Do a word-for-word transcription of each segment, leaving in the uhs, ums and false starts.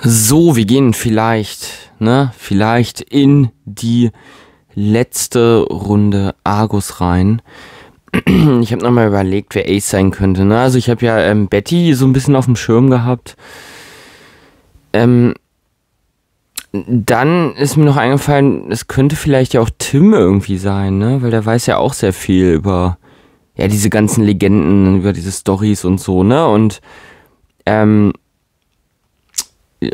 So, wir gehen vielleicht, ne, vielleicht in die letzte Runde Argus rein. Ich habe nochmal überlegt, wer Ace sein könnte, ne? Also ich habe ja ähm, Betty so ein bisschen auf dem Schirm gehabt. Ähm, dann ist mir noch eingefallen, es könnte vielleicht ja auch Tim irgendwie sein, ne? Weil der weiß ja auch sehr viel über, ja, diese ganzen Legenden, über diese Storys und so, ne? Und, ähm,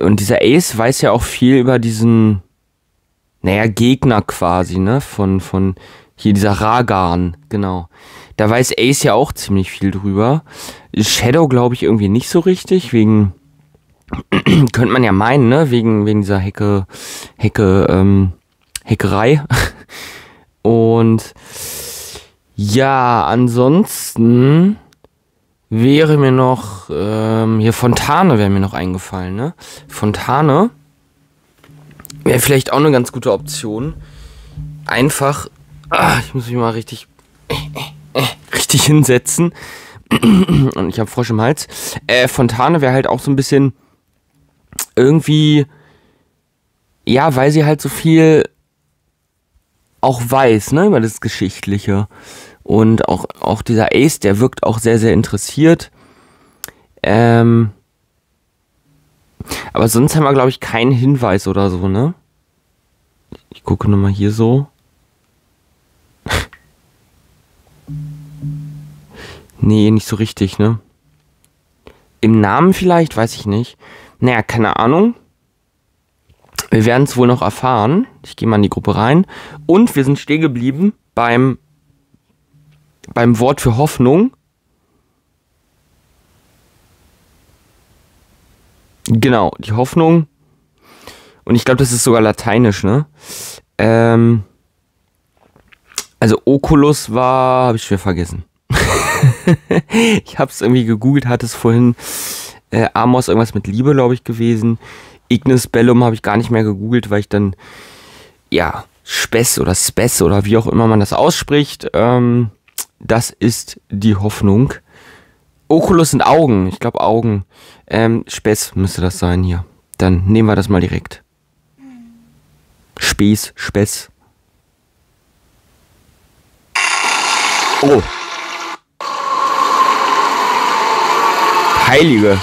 und dieser Ace weiß ja auch viel über diesen, naja, Gegner quasi, ne, von, von hier dieser Ragan, genau. Da weiß Ace ja auch ziemlich viel drüber. Shadow glaube ich irgendwie nicht so richtig, wegen, könnte man ja meinen, ne, wegen, wegen dieser Hecke, Hecke, ähm, Heckerei. Und ja, ansonsten wäre mir noch, ähm, hier Fontane wäre mir noch eingefallen, ne? Fontane wäre vielleicht auch eine ganz gute Option. Einfach, ach, ich muss mich mal richtig, äh, äh, richtig hinsetzen. Und ich habe Frosch im Hals. Äh, Fontane wäre halt auch so ein bisschen irgendwie, ja, weil sie halt so viel auch weiß, ne, über das Geschichtliche. Und auch, auch dieser Ace, der wirkt auch sehr, sehr interessiert. Ähm, aber sonst haben wir, glaube ich, keinen Hinweis oder so, ne? Ich gucke nochmal hier so. Nee, nicht so richtig, ne? Im Namen vielleicht? Weiß ich nicht. Naja, keine Ahnung. Wir werden es wohl noch erfahren. Ich gehe mal in die Gruppe rein. Und wir sind stehen geblieben beim... beim Wort für Hoffnung. Genau, die Hoffnung. Und ich glaube, das ist sogar lateinisch, ne? Ähm, also Oculus war, habe ich schon vergessen. Ich habe es irgendwie gegoogelt, hatte es vorhin. Äh, Amos, irgendwas mit Liebe, glaube ich, gewesen. Ignis Bellum habe ich gar nicht mehr gegoogelt, weil ich dann, ja, Spess oder Spess oder wie auch immer man das ausspricht, ähm, das ist die Hoffnung. Oculus sind Augen. Ich glaube Augen. Ähm, Späß müsste das sein hier. Dann nehmen wir das mal direkt. Späß, Späß. Oh. Heilige.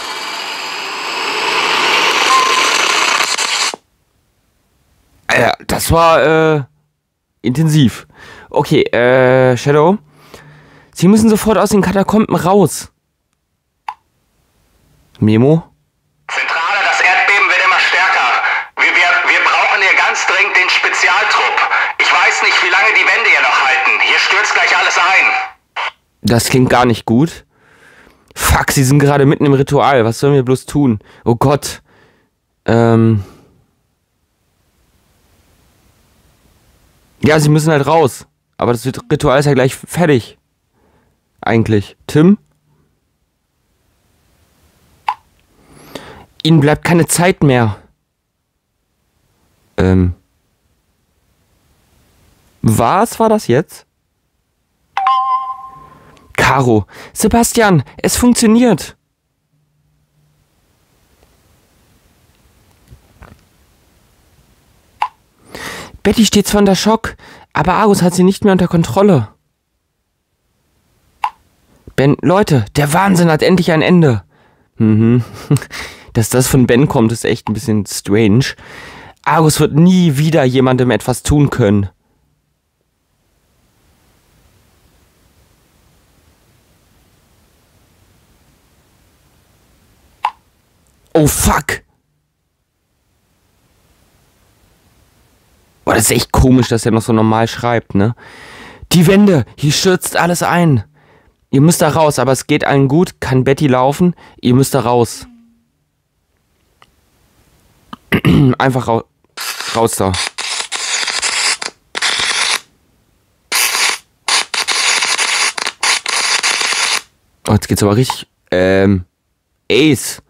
Alter, das war äh, intensiv. Okay, äh, Shadow. Sie müssen sofort aus den Katakomben raus. Memo? Zentrale, das Erdbeben wird immer stärker. Wir, wir, wir brauchen hier ganz dringend den Spezialtrupp. Ich weiß nicht, wie lange die Wände hier noch halten. Hier stürzt gleich alles ein. Das klingt gar nicht gut. Fuck, sie sind gerade mitten im Ritual. Was sollen wir bloß tun? Oh Gott. Ähm. Ja, sie müssen halt raus. Aber das Ritual ist ja gleich fertig. Eigentlich. Tim? Ihnen bleibt keine Zeit mehr. Ähm. Was war das jetzt? Caro. Sebastian, es funktioniert. Betty steht zwar unter Schock, aber Argus hat sie nicht mehr unter Kontrolle. Ben, Leute, der Wahnsinn hat endlich ein Ende. Mhm. Dass das von Ben kommt, ist echt ein bisschen strange. Argus wird nie wieder jemandem etwas tun können. Oh, fuck. Boah, das ist echt komisch, dass er noch so normal schreibt, ne? Die Wände, hier stürzt alles ein. Ihr müsst da raus, aber es geht allen gut. Kann Betty laufen? Ihr müsst da raus. Einfach raus. Raus da. Oh, jetzt geht's aber richtig. Ähm. Ace.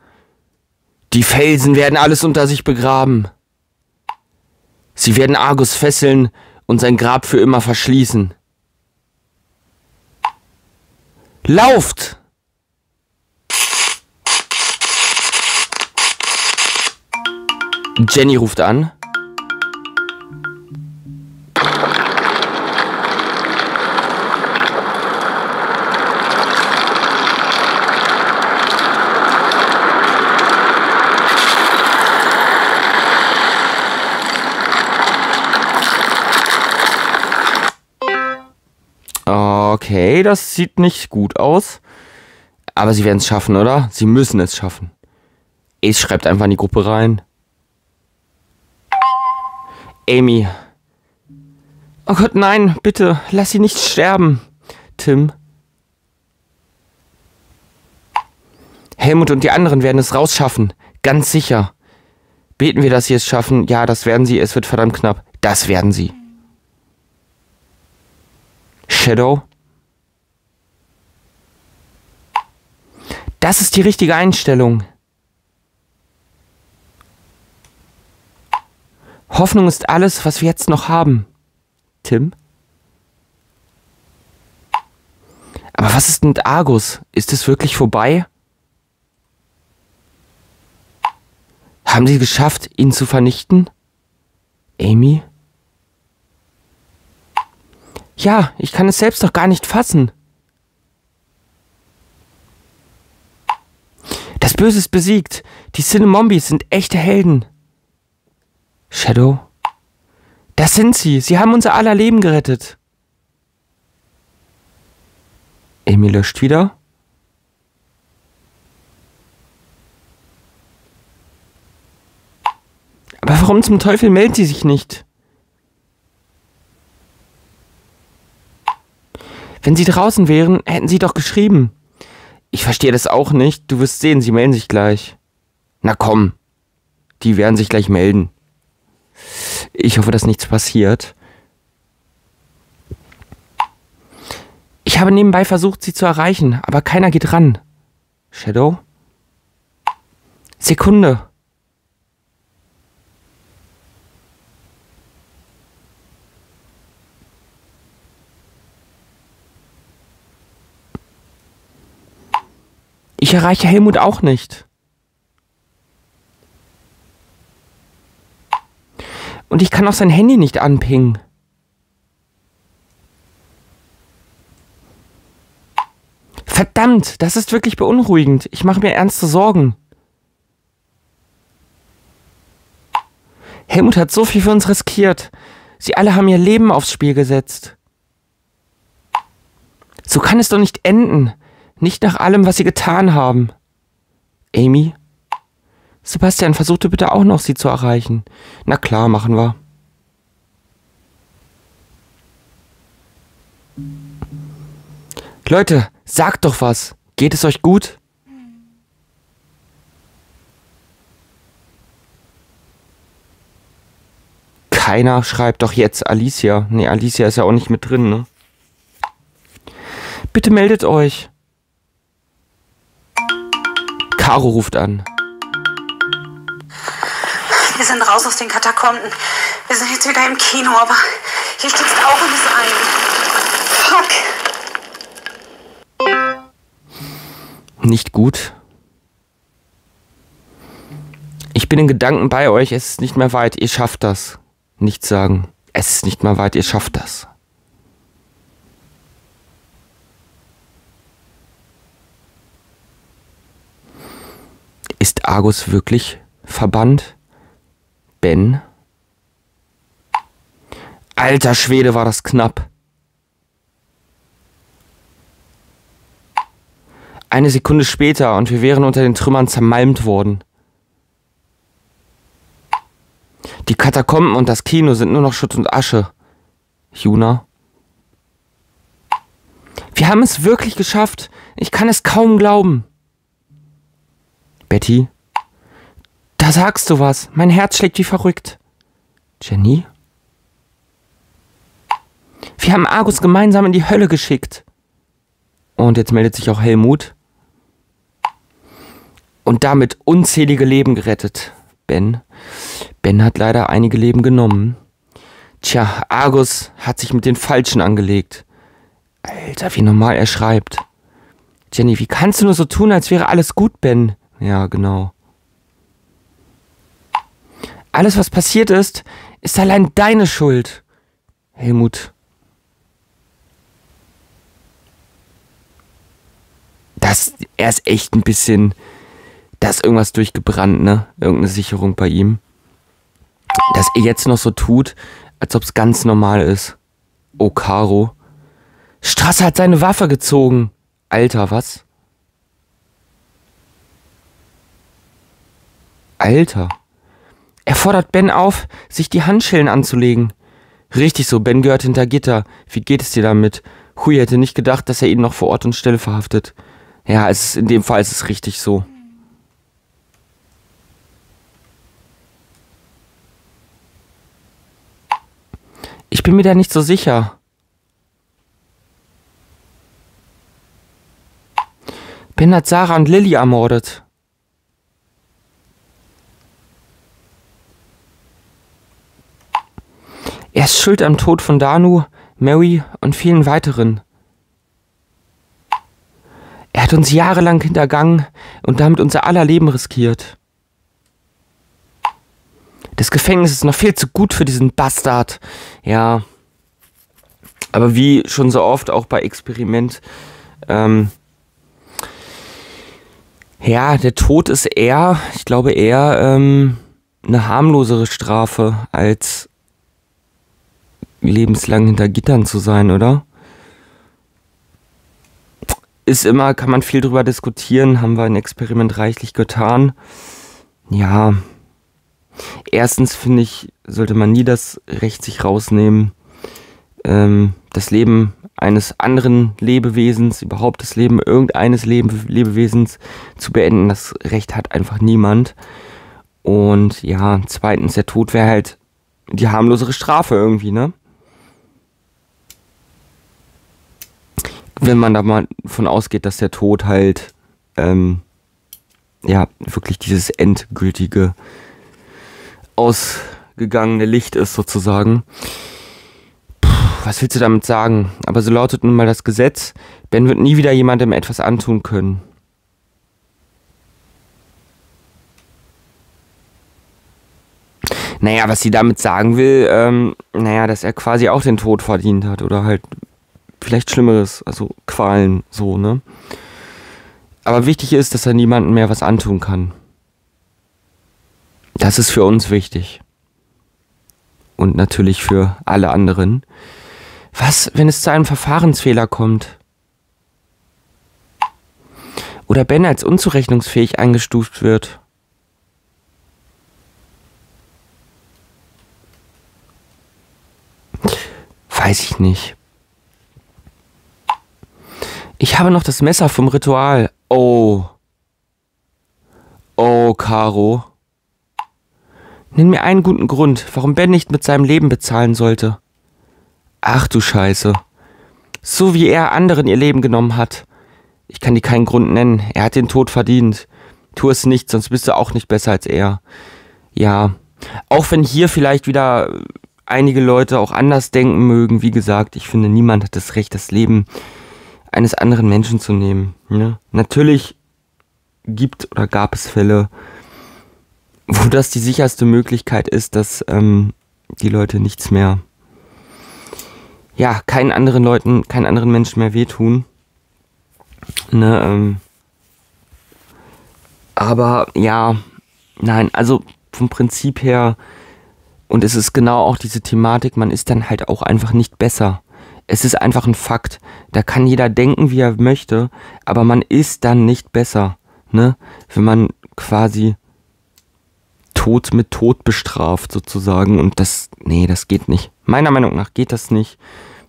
Die Felsen werden alles unter sich begraben. Sie werden Argus fesseln und sein Grab für immer verschließen. Lauft! Jenny ruft an. Okay, das sieht nicht gut aus. Aber sie werden es schaffen, oder? Sie müssen es schaffen. Ace schreibt einfach in die Gruppe rein. Amy. Oh Gott, nein, bitte, lass sie nicht sterben. Tim. Helmut und die anderen werden es rausschaffen. Ganz sicher. Beten wir, dass sie es schaffen. Ja, das werden sie. Es wird verdammt knapp. Das werden sie. Shadow. Das ist die richtige Einstellung. Hoffnung ist alles, was wir jetzt noch haben. Tim? Aber was ist mit Argus? Ist es wirklich vorbei? Haben sie geschafft, ihn zu vernichten? Amy? Ja, ich kann es selbst noch gar nicht fassen. Das Böse ist besiegt. Die Cinemombies sind echte Helden. Shadow? Das sind sie. Sie haben unser aller Leben gerettet. Amy löscht wieder. Aber warum zum Teufel meldet sie sich nicht? Wenn sie draußen wären, hätten sie doch geschrieben. Ich verstehe das auch nicht. Du wirst sehen, sie melden sich gleich. Na komm. Die werden sich gleich melden. Ich hoffe, dass nichts passiert. Ich habe nebenbei versucht, sie zu erreichen, aber keiner geht ran. Shadow? Sekunde. Ich erreiche Helmut auch nicht. Und ich kann auch sein Handy nicht anpingen. Verdammt, das ist wirklich beunruhigend. Ich mache mir ernste Sorgen. Helmut hat so viel für uns riskiert. Sie alle haben ihr Leben aufs Spiel gesetzt. So kann es doch nicht enden. Nicht nach allem, was sie getan haben. Amy? Sebastian, versuchte bitte auch noch, sie zu erreichen. Na klar, machen wir. Leute, sagt doch was. Geht es euch gut? Keiner schreibt doch jetzt Alicia. Nee, Alicia ist ja auch nicht mit drin, ne? Bitte meldet euch. Caro ruft an. Wir sind raus aus den Katakomben. Wir sind jetzt wieder im Kino, aber hier stürzt Augen ein. Fuck. Nicht gut. Ich bin in Gedanken bei euch. Es ist nicht mehr weit. Ihr schafft das. Nichts sagen. Es ist nicht mehr weit. Ihr schafft das. Ist Argus wirklich verbannt? Ben? Alter Schwede, war das knapp. Eine Sekunde später und wir wären unter den Trümmern zermalmt worden. Die Katakomben und das Kino sind nur noch Schutt und Asche. Juna? Wir haben es wirklich geschafft. Ich kann es kaum glauben. Betty? Da sagst du was. Mein Herz schlägt wie verrückt. Jenny? Wir haben Argus gemeinsam in die Hölle geschickt. Und jetzt meldet sich auch Helmut. Und damit unzählige Leben gerettet. Ben? Ben hat leider einige Leben genommen. Tja, Argus hat sich mit den Falschen angelegt. Alter, wie normal er schreibt. Jenny, wie kannst du nur so tun, als wäre alles gut, Ben? Ja, genau. Alles, was passiert ist, ist allein deine Schuld, Helmut. Das, er ist echt ein bisschen, da ist irgendwas durchgebrannt, ne? Irgendeine Sicherung bei ihm. Dass er jetzt noch so tut, als ob es ganz normal ist. Oh, Caro. Strasser hat seine Waffe gezogen. Alter, was? Alter. Er fordert Ben auf, sich die Handschellen anzulegen. Richtig so, Ben gehört hinter Gitter. Wie geht es dir damit? Hui, hätte nicht gedacht, dass er ihn noch vor Ort und Stelle verhaftet. Ja, es ist, in dem Fall ist es richtig so. Ich bin mir da nicht so sicher. Ben hat Sarah und Lilly ermordet. Er ist schuld am Tod von Danu, Mary und vielen weiteren. Er hat uns jahrelang hintergangen und damit unser aller Leben riskiert. Das Gefängnis ist noch viel zu gut für diesen Bastard. Ja, aber wie schon so oft auch bei Experiment, ähm, ja, der Tod ist eher, ich glaube eher, ähm, eine harmlosere Strafe als lebenslang hinter Gittern zu sein, oder? Ist immer, kann man viel drüber diskutieren, haben wir ein Experiment reichlich getan. Ja, erstens finde ich, sollte man nie das Recht sich rausnehmen, ähm, das Leben eines anderen Lebewesens, überhaupt das Leben irgendeines Leben, Lebewesens zu beenden. Das Recht hat einfach niemand. Und ja, zweitens, der Tod wäre halt die harmlosere Strafe irgendwie, ne? Wenn man da mal von ausgeht, dass der Tod halt, ähm, ja, wirklich dieses endgültige, ausgegangene Licht ist sozusagen. Puh, was willst du damit sagen? Aber so lautet nun mal das Gesetz. Ben wird nie wieder jemandem etwas antun können. Naja, was sie damit sagen will, ähm, naja, dass er quasi auch den Tod verdient hat oder halt vielleicht Schlimmeres, also Qualen, so, ne? Aber wichtig ist, dass er niemandem mehr was antun kann. Das ist für uns wichtig. Und natürlich für alle anderen. Was, wenn es zu einem Verfahrensfehler kommt? Oder Ben als unzurechnungsfähig eingestuft wird? Weiß ich nicht. Ich habe noch das Messer vom Ritual. Oh. Oh, Caro. Nenn mir einen guten Grund, warum Ben nicht mit seinem Leben bezahlen sollte. Ach du Scheiße. So wie er anderen ihr Leben genommen hat. Ich kann dir keinen Grund nennen. Er hat den Tod verdient. Tu es nicht, sonst bist du auch nicht besser als er. Ja. Auch wenn hier vielleicht wieder einige Leute auch anders denken mögen. Wie gesagt, ich finde, niemand hat das Recht, das Leben eines anderen Menschen zu nehmen. Ne? Natürlich gibt oder gab es Fälle, wo das die sicherste Möglichkeit ist, dass ähm, die Leute nichts mehr, ja, keinen anderen Leuten, keinen anderen Menschen mehr wehtun. Ne, ähm, aber ja, nein, also vom Prinzip her, und es ist genau auch diese Thematik, man ist dann halt auch einfach nicht besser. Es ist einfach ein Fakt. Da kann jeder denken, wie er möchte, aber man ist dann nicht besser, ne? Wenn man quasi Tod mit Tod bestraft sozusagen und das, nee, das geht nicht. Meiner Meinung nach geht das nicht,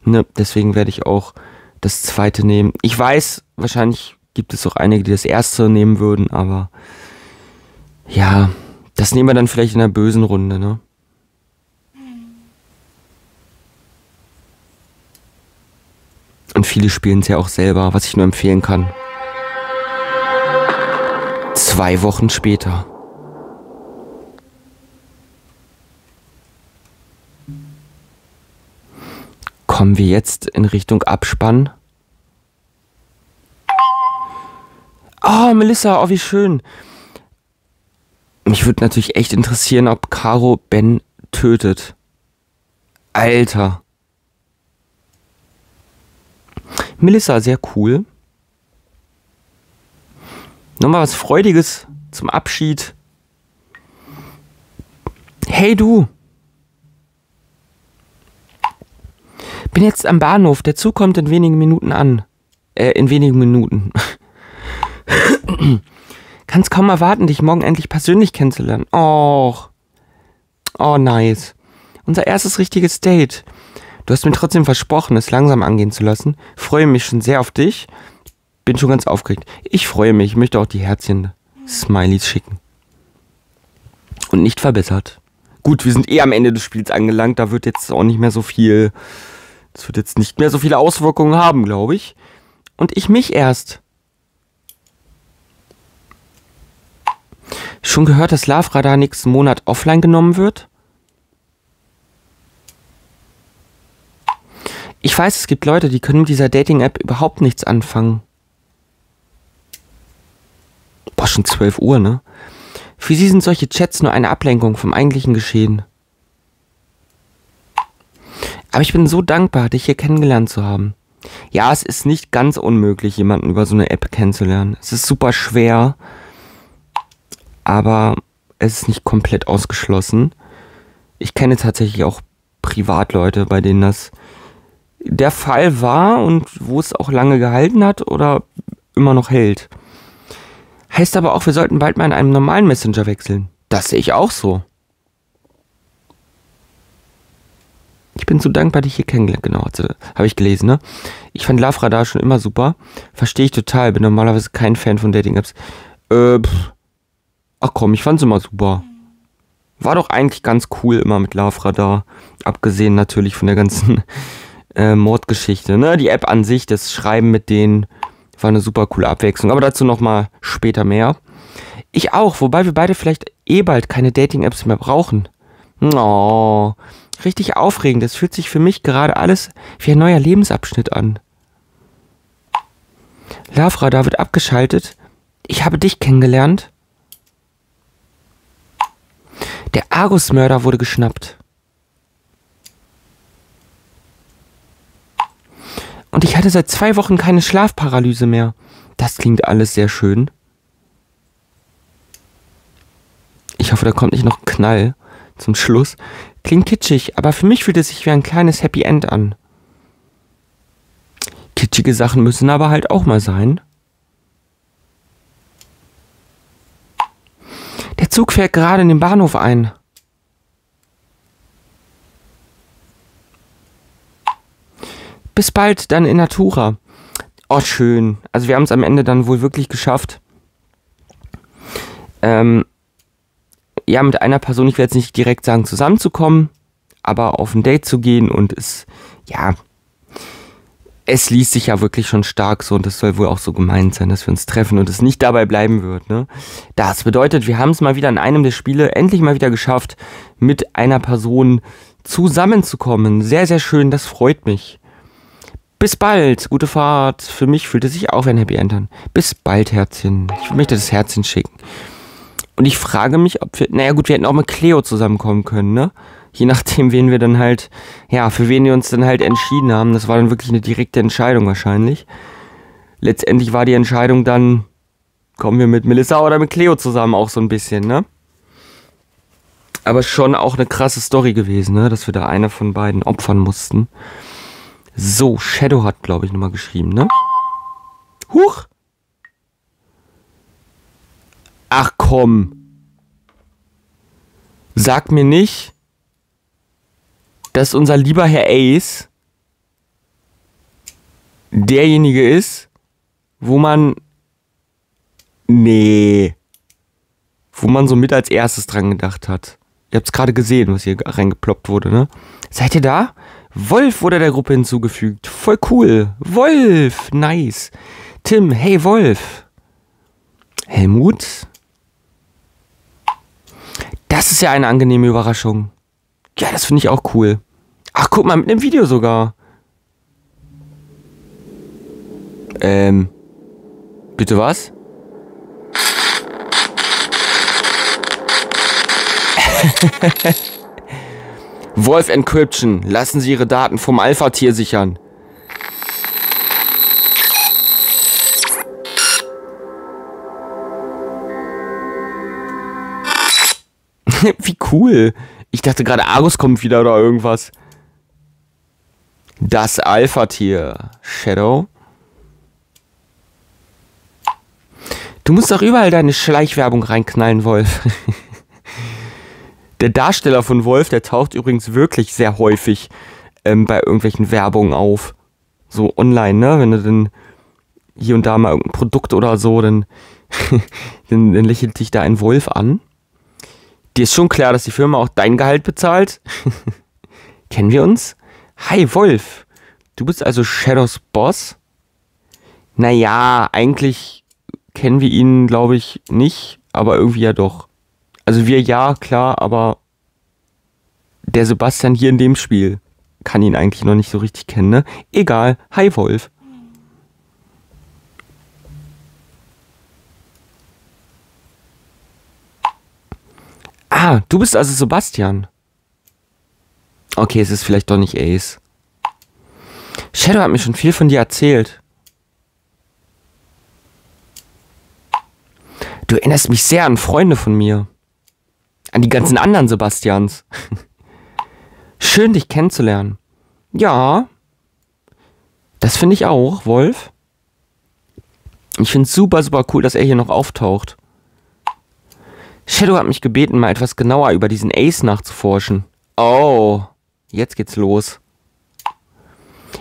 ne? Deswegen werde ich auch das zweite nehmen. Ich weiß, wahrscheinlich gibt es auch einige, die das erste nehmen würden, aber ja, das nehmen wir dann vielleicht in der bösen Runde, ne? Und viele spielen es ja auch selber, was ich nur empfehlen kann. Zwei Wochen später. Kommen wir jetzt in Richtung Abspann? Oh, Melissa, oh wie schön. Mich würde natürlich echt interessieren, ob Caro Ben tötet. Alter. Melissa, sehr cool. Nochmal was Freudiges zum Abschied. Hey du. Bin jetzt am Bahnhof. Der Zug kommt in wenigen Minuten an. Äh, in wenigen Minuten. Kannst kaum erwarten, dich morgen endlich persönlich kennenzulernen. Oh. Oh, nice. Unser erstes richtiges Date. Du hast mir trotzdem versprochen, es langsam angehen zu lassen. Freue mich schon sehr auf dich. Bin schon ganz aufgeregt. Ich freue mich. Ich möchte auch die Herzchen Smileys schicken. Und nicht verbessert. Gut, wir sind eh am Ende des Spiels angelangt. Da wird jetzt auch nicht mehr so viel... Das wird jetzt nicht mehr so viele Auswirkungen haben, glaube ich. Und ich mich erst. Schon gehört, dass Love Radar nächsten Monat offline genommen wird? Ich weiß, es gibt Leute, die können mit dieser Dating-App überhaupt nichts anfangen. Boah, schon zwölf Uhr, ne? Für sie sind solche Chats nur eine Ablenkung vom eigentlichen Geschehen. Aber ich bin so dankbar, dich hier kennengelernt zu haben. Ja, es ist nicht ganz unmöglich, jemanden über so eine App kennenzulernen. Es ist super schwer, aber es ist nicht komplett ausgeschlossen. Ich kenne tatsächlich auch Privatleute, bei denen das der Fall war und wo es auch lange gehalten hat oder immer noch hält. Heißt aber auch, wir sollten bald mal in einem normalen Messenger wechseln. Das sehe ich auch so. Ich bin so dankbar, dich hier kennengelernt. Genau, habe ich gelesen, ne? Ich fand Love Radar schon immer super. Verstehe ich total. Bin normalerweise kein Fan von Dating-Apps. Äh, pff. Ach komm, ich fand's immer super. War doch eigentlich ganz cool immer mit Love Radar. Abgesehen natürlich von der ganzen äh, Mordgeschichte, ne? Die App an sich, das Schreiben mit denen, war eine super coole Abwechslung. Aber dazu nochmal später mehr. Ich auch, wobei wir beide vielleicht eh bald keine Dating-Apps mehr brauchen. Oh, richtig aufregend. Es fühlt sich für mich gerade alles wie ein neuer Lebensabschnitt an. Love Radar wird abgeschaltet. Ich habe dich kennengelernt. Der Argus-Mörder wurde geschnappt. Und ich hatte seit zwei Wochen keine Schlafparalyse mehr. Das klingt alles sehr schön. Ich hoffe, da kommt nicht noch ein Knall. Zum Schluss. Klingt kitschig, aber für mich fühlt es sich wie ein kleines Happy End an. Kitschige Sachen müssen aber halt auch mal sein. Der Zug fährt gerade in den Bahnhof ein. Bis bald, dann in Natura. Oh, schön. Also wir haben es am Ende dann wohl wirklich geschafft. Ähm... Ja, mit einer Person, ich werde jetzt nicht direkt sagen, zusammenzukommen, aber auf ein Date zu gehen und es, ja, es liest sich ja wirklich schon stark so und das soll wohl auch so gemeint sein, dass wir uns treffen und es nicht dabei bleiben wird, ne? Das bedeutet, wir haben es mal wieder in einem der Spiele endlich mal wieder geschafft, mit einer Person zusammenzukommen. Sehr, sehr schön, das freut mich. Bis bald, gute Fahrt. Für mich fühlt es sich auch wie ein Happy End an. Bis bald, Herzchen. Ich möchte das Herzchen schicken. Und ich frage mich, ob wir... Naja gut, wir hätten auch mit Cleo zusammenkommen können, ne? Je nachdem, wen wir dann halt... Ja, für wen wir uns dann halt entschieden haben. Das war dann wirklich eine direkte Entscheidung wahrscheinlich. Letztendlich war die Entscheidung dann... Kommen wir mit Melissa oder mit Cleo zusammen auch so ein bisschen, ne? Aber schon auch eine krasse Story gewesen, ne? Dass wir da eine von beiden opfern mussten. So, Shadow hat, glaube ich, nochmal geschrieben, ne? Huch! Ach komm. Sag mir nicht, dass unser lieber Herr Ace derjenige ist, wo man... Nee. Wo man so mit als erstes dran gedacht hat. Ihr habt es gerade gesehen, was hier reingeploppt wurde, ne? Seid ihr da? Wolf wurde der Gruppe hinzugefügt. Voll cool. Wolf. Nice. Tim, hey Wolf. Helmut... Das ist ja eine angenehme Überraschung. Ja, das finde ich auch cool. Ach, guck mal, mit einem Video sogar. Ähm. Bitte was? Wolf Encryption. Lassen Sie Ihre Daten vom Alpha-Tier sichern. Wie cool. Ich dachte gerade, Argus kommt wieder oder irgendwas. Das Alpha-Tier. Shadow. Du musst doch überall deine Schleichwerbung reinknallen, Wolf. Der Darsteller von Wolf, der taucht übrigens wirklich sehr häufig ähm, bei irgendwelchen Werbungen auf. So online, ne? Wenn du dann hier und da mal irgendein Produkt oder so, dann, dann, dann lächelt dich da ein Wolf an. Dir ist schon klar, dass die Firma auch dein Gehalt bezahlt? Kennen wir uns? Hi, Wolf. Du bist also Shadows Boss? Naja, eigentlich kennen wir ihn, glaube ich, nicht, aber irgendwie ja doch. Also wir ja, klar, aber der Sebastian hier in dem Spiel kann ihn eigentlich noch nicht so richtig kennen, ne? Egal. Hi, Wolf. Ah, du bist also Sebastian. Okay, es ist vielleicht doch nicht Ace. Shadow hat mir schon viel von dir erzählt. Du erinnerst mich sehr an Freunde von mir. An die ganzen anderen Sebastians. Schön, dich kennenzulernen. Ja. Das finde ich auch, Wolf. Ich finde es super, super cool, dass er hier noch auftaucht. Shadow hat mich gebeten, mal etwas genauer über diesen Ace nachzuforschen. Oh, jetzt geht's los.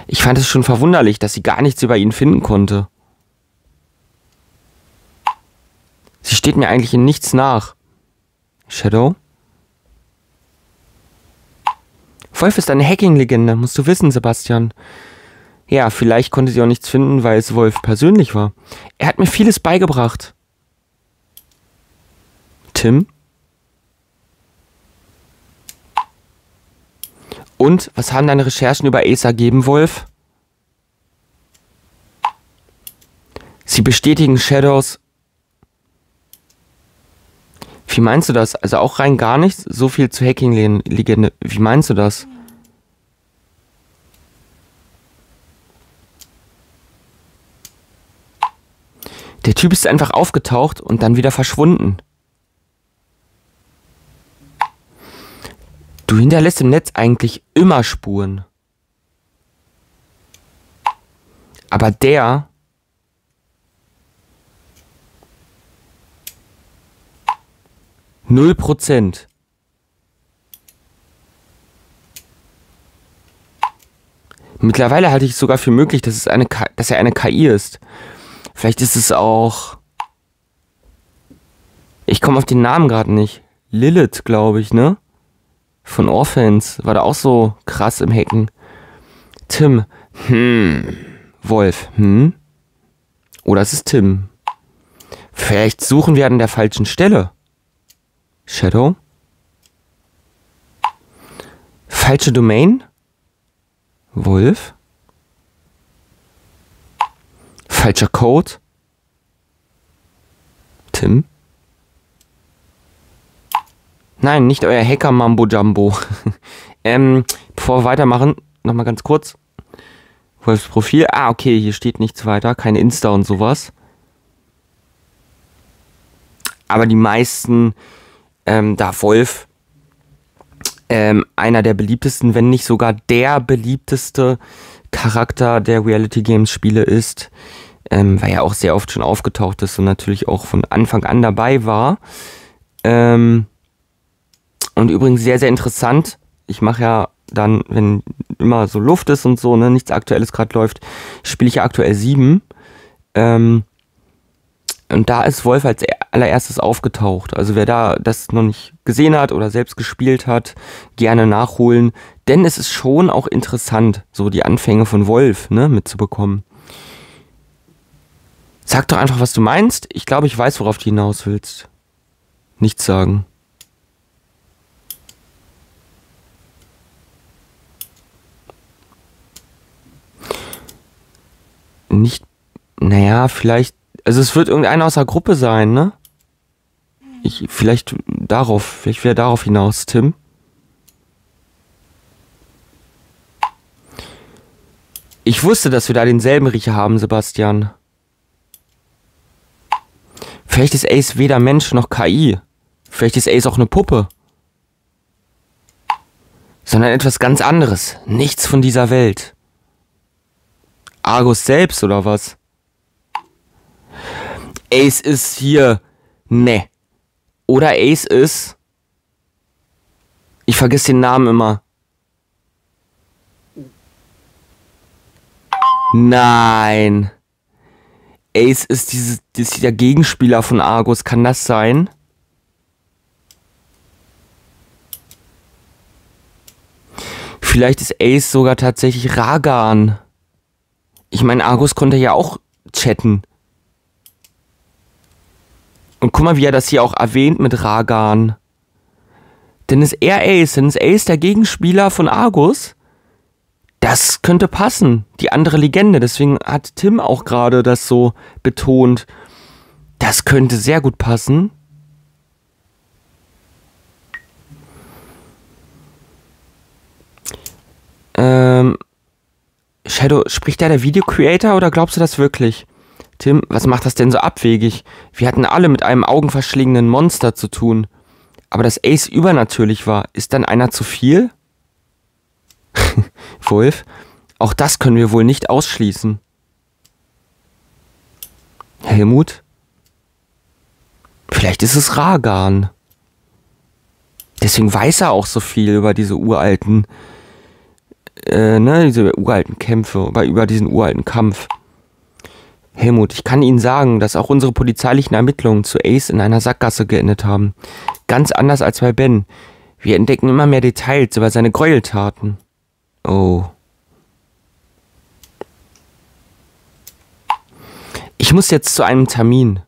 Ich fand es schon verwunderlich, dass sie gar nichts über ihn finden konnte. Sie steht mir eigentlich in nichts nach. Shadow? Wolf ist eine Hacking-Legende, musst du wissen, Sebastian. Ja, vielleicht konnte sie auch nichts finden, weil es Wolf persönlich war. Er hat mir vieles beigebracht. Tim? Und, was haben deine Recherchen über Ace ergeben, Wolf? Sie bestätigen Shadows. Wie meinst du das? Also auch rein gar nichts? So viel zu Hacking-Legende. Wie meinst du das? Der Typ ist einfach aufgetaucht und dann wieder verschwunden. Du hinterlässt im Netz eigentlich immer Spuren. Aber der... Null Prozent. Mittlerweile halte ich es sogar für möglich, dass, es eine K dass er eine K I ist. Vielleicht ist es auch... Ich komme auf den Namen gerade nicht. Lilith, glaube ich, ne? Von Orphans, war da auch so krass im Hacken. Tim, hm, Wolf, hm, oder es ist Tim. Vielleicht suchen wir an der falschen Stelle. Shadow? Falsche Domain? Wolf? Falscher Code? Tim? Nein, nicht euer Hacker Mambo Jumbo. ähm, bevor wir weitermachen, nochmal ganz kurz. Wolfs Profil. Ah, okay, hier steht nichts weiter. Keine Insta und sowas. Aber die meisten, ähm, da Wolf, ähm, einer der beliebtesten, wenn nicht sogar der beliebteste Charakter der Reality Games Spiele ist, ähm, weil er auch sehr oft schon aufgetaucht ist und natürlich auch von Anfang an dabei war, ähm, und übrigens sehr, sehr interessant. Ich mache ja dann, wenn immer so Luft ist und so, ne, nichts Aktuelles gerade läuft, spiele ich ja aktuell sieben. Ähm, und da ist Wolf als allererstes aufgetaucht. Also wer da das noch nicht gesehen hat oder selbst gespielt hat, gerne nachholen. Denn es ist schon auch interessant, so die Anfänge von Wolf, ne, mitzubekommen. Sag doch einfach, was du meinst. Ich glaube, ich weiß, worauf du hinaus willst. Nichts sagen. Nicht, naja, vielleicht, also es wird irgendeiner aus der Gruppe sein, ne? ich vielleicht darauf, vielleicht wieder darauf hinaus, Tim. Ich wusste, dass wir da denselben Riecher haben, Sebastian. Vielleicht ist Ace weder Mensch noch K I. Vielleicht ist Ace auch eine Puppe. Sondern etwas ganz anderes. Nichts von dieser Welt. Argus selbst, oder was? Ace ist hier... Ne. Oder Ace ist... Ich vergesse den Namen immer. Nein. Ace ist, dieses, ist der Gegenspieler von Argus. Kann das sein? Vielleicht ist Ace sogar tatsächlich Ragan. Ich meine, Argus konnte ja auch chatten. Und guck mal, wie er das hier auch erwähnt mit Ragan. Denn ist er Ace, denn ist Ace der Gegenspieler von Argus? Das könnte passen. Die andere Legende. Deswegen hat Tim auch gerade das so betont. Das könnte sehr gut passen. Ähm, Shadow, spricht da der Video-Creator oder glaubst du das wirklich? Tim, was macht das denn so abwegig? Wir hatten alle mit einem augenverschlingenden Monster zu tun. Aber dass Ace übernatürlich war, ist dann einer zu viel? Wolf, auch das können wir wohl nicht ausschließen. Helmut? Vielleicht ist es Ragan. Deswegen weiß er auch so viel über diese uralten, äh, ne, diese uralten Kämpfe, über, über diesen uralten Kampf. Helmut, ich kann Ihnen sagen, dass auch unsere polizeilichen Ermittlungen zu Ace in einer Sackgasse geendet haben. Ganz anders als bei Ben. Wir entdecken immer mehr Details über seine Gräueltaten. Oh. Ich muss jetzt zu einem Termin.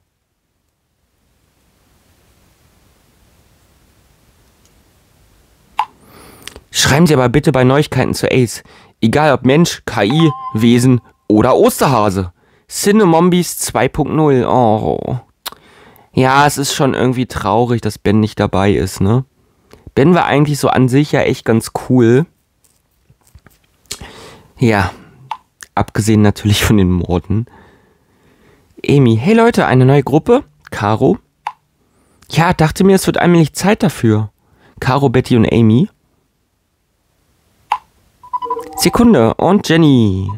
Schreiben Sie aber bitte bei Neuigkeiten zu Ace. Egal ob Mensch, K I, Wesen oder Osterhase. Cinemombies zwei punkt null. Oh. Ja, es ist schon irgendwie traurig, dass Ben nicht dabei ist, ne? Ben war eigentlich so an sich ja echt ganz cool. Ja, abgesehen natürlich von den Morden. Emi, hey Leute, eine neue Gruppe? Caro? Ja, dachte mir, es wird allmählich Zeit dafür. Caro, Betty und Amy. Sekunde, und Jenny.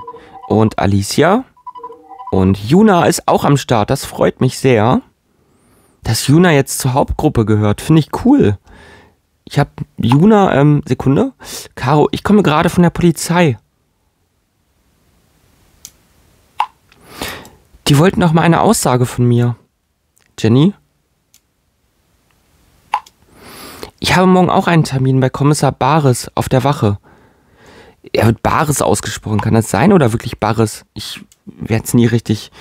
Und Alicia. Und Juna ist auch am Start, das freut mich sehr. Dass Juna jetzt zur Hauptgruppe gehört, finde ich cool. Ich habe Juna, ähm, Sekunde. Caro, ich komme gerade von der Polizei. Die wollten noch mal eine Aussage von mir. Jenny? Ich habe morgen auch einen Termin bei Kommissar Baris auf der Wache. Er wird Baris ausgesprochen. Kann das sein oder wirklich Baris? Ich werde es nie richtig...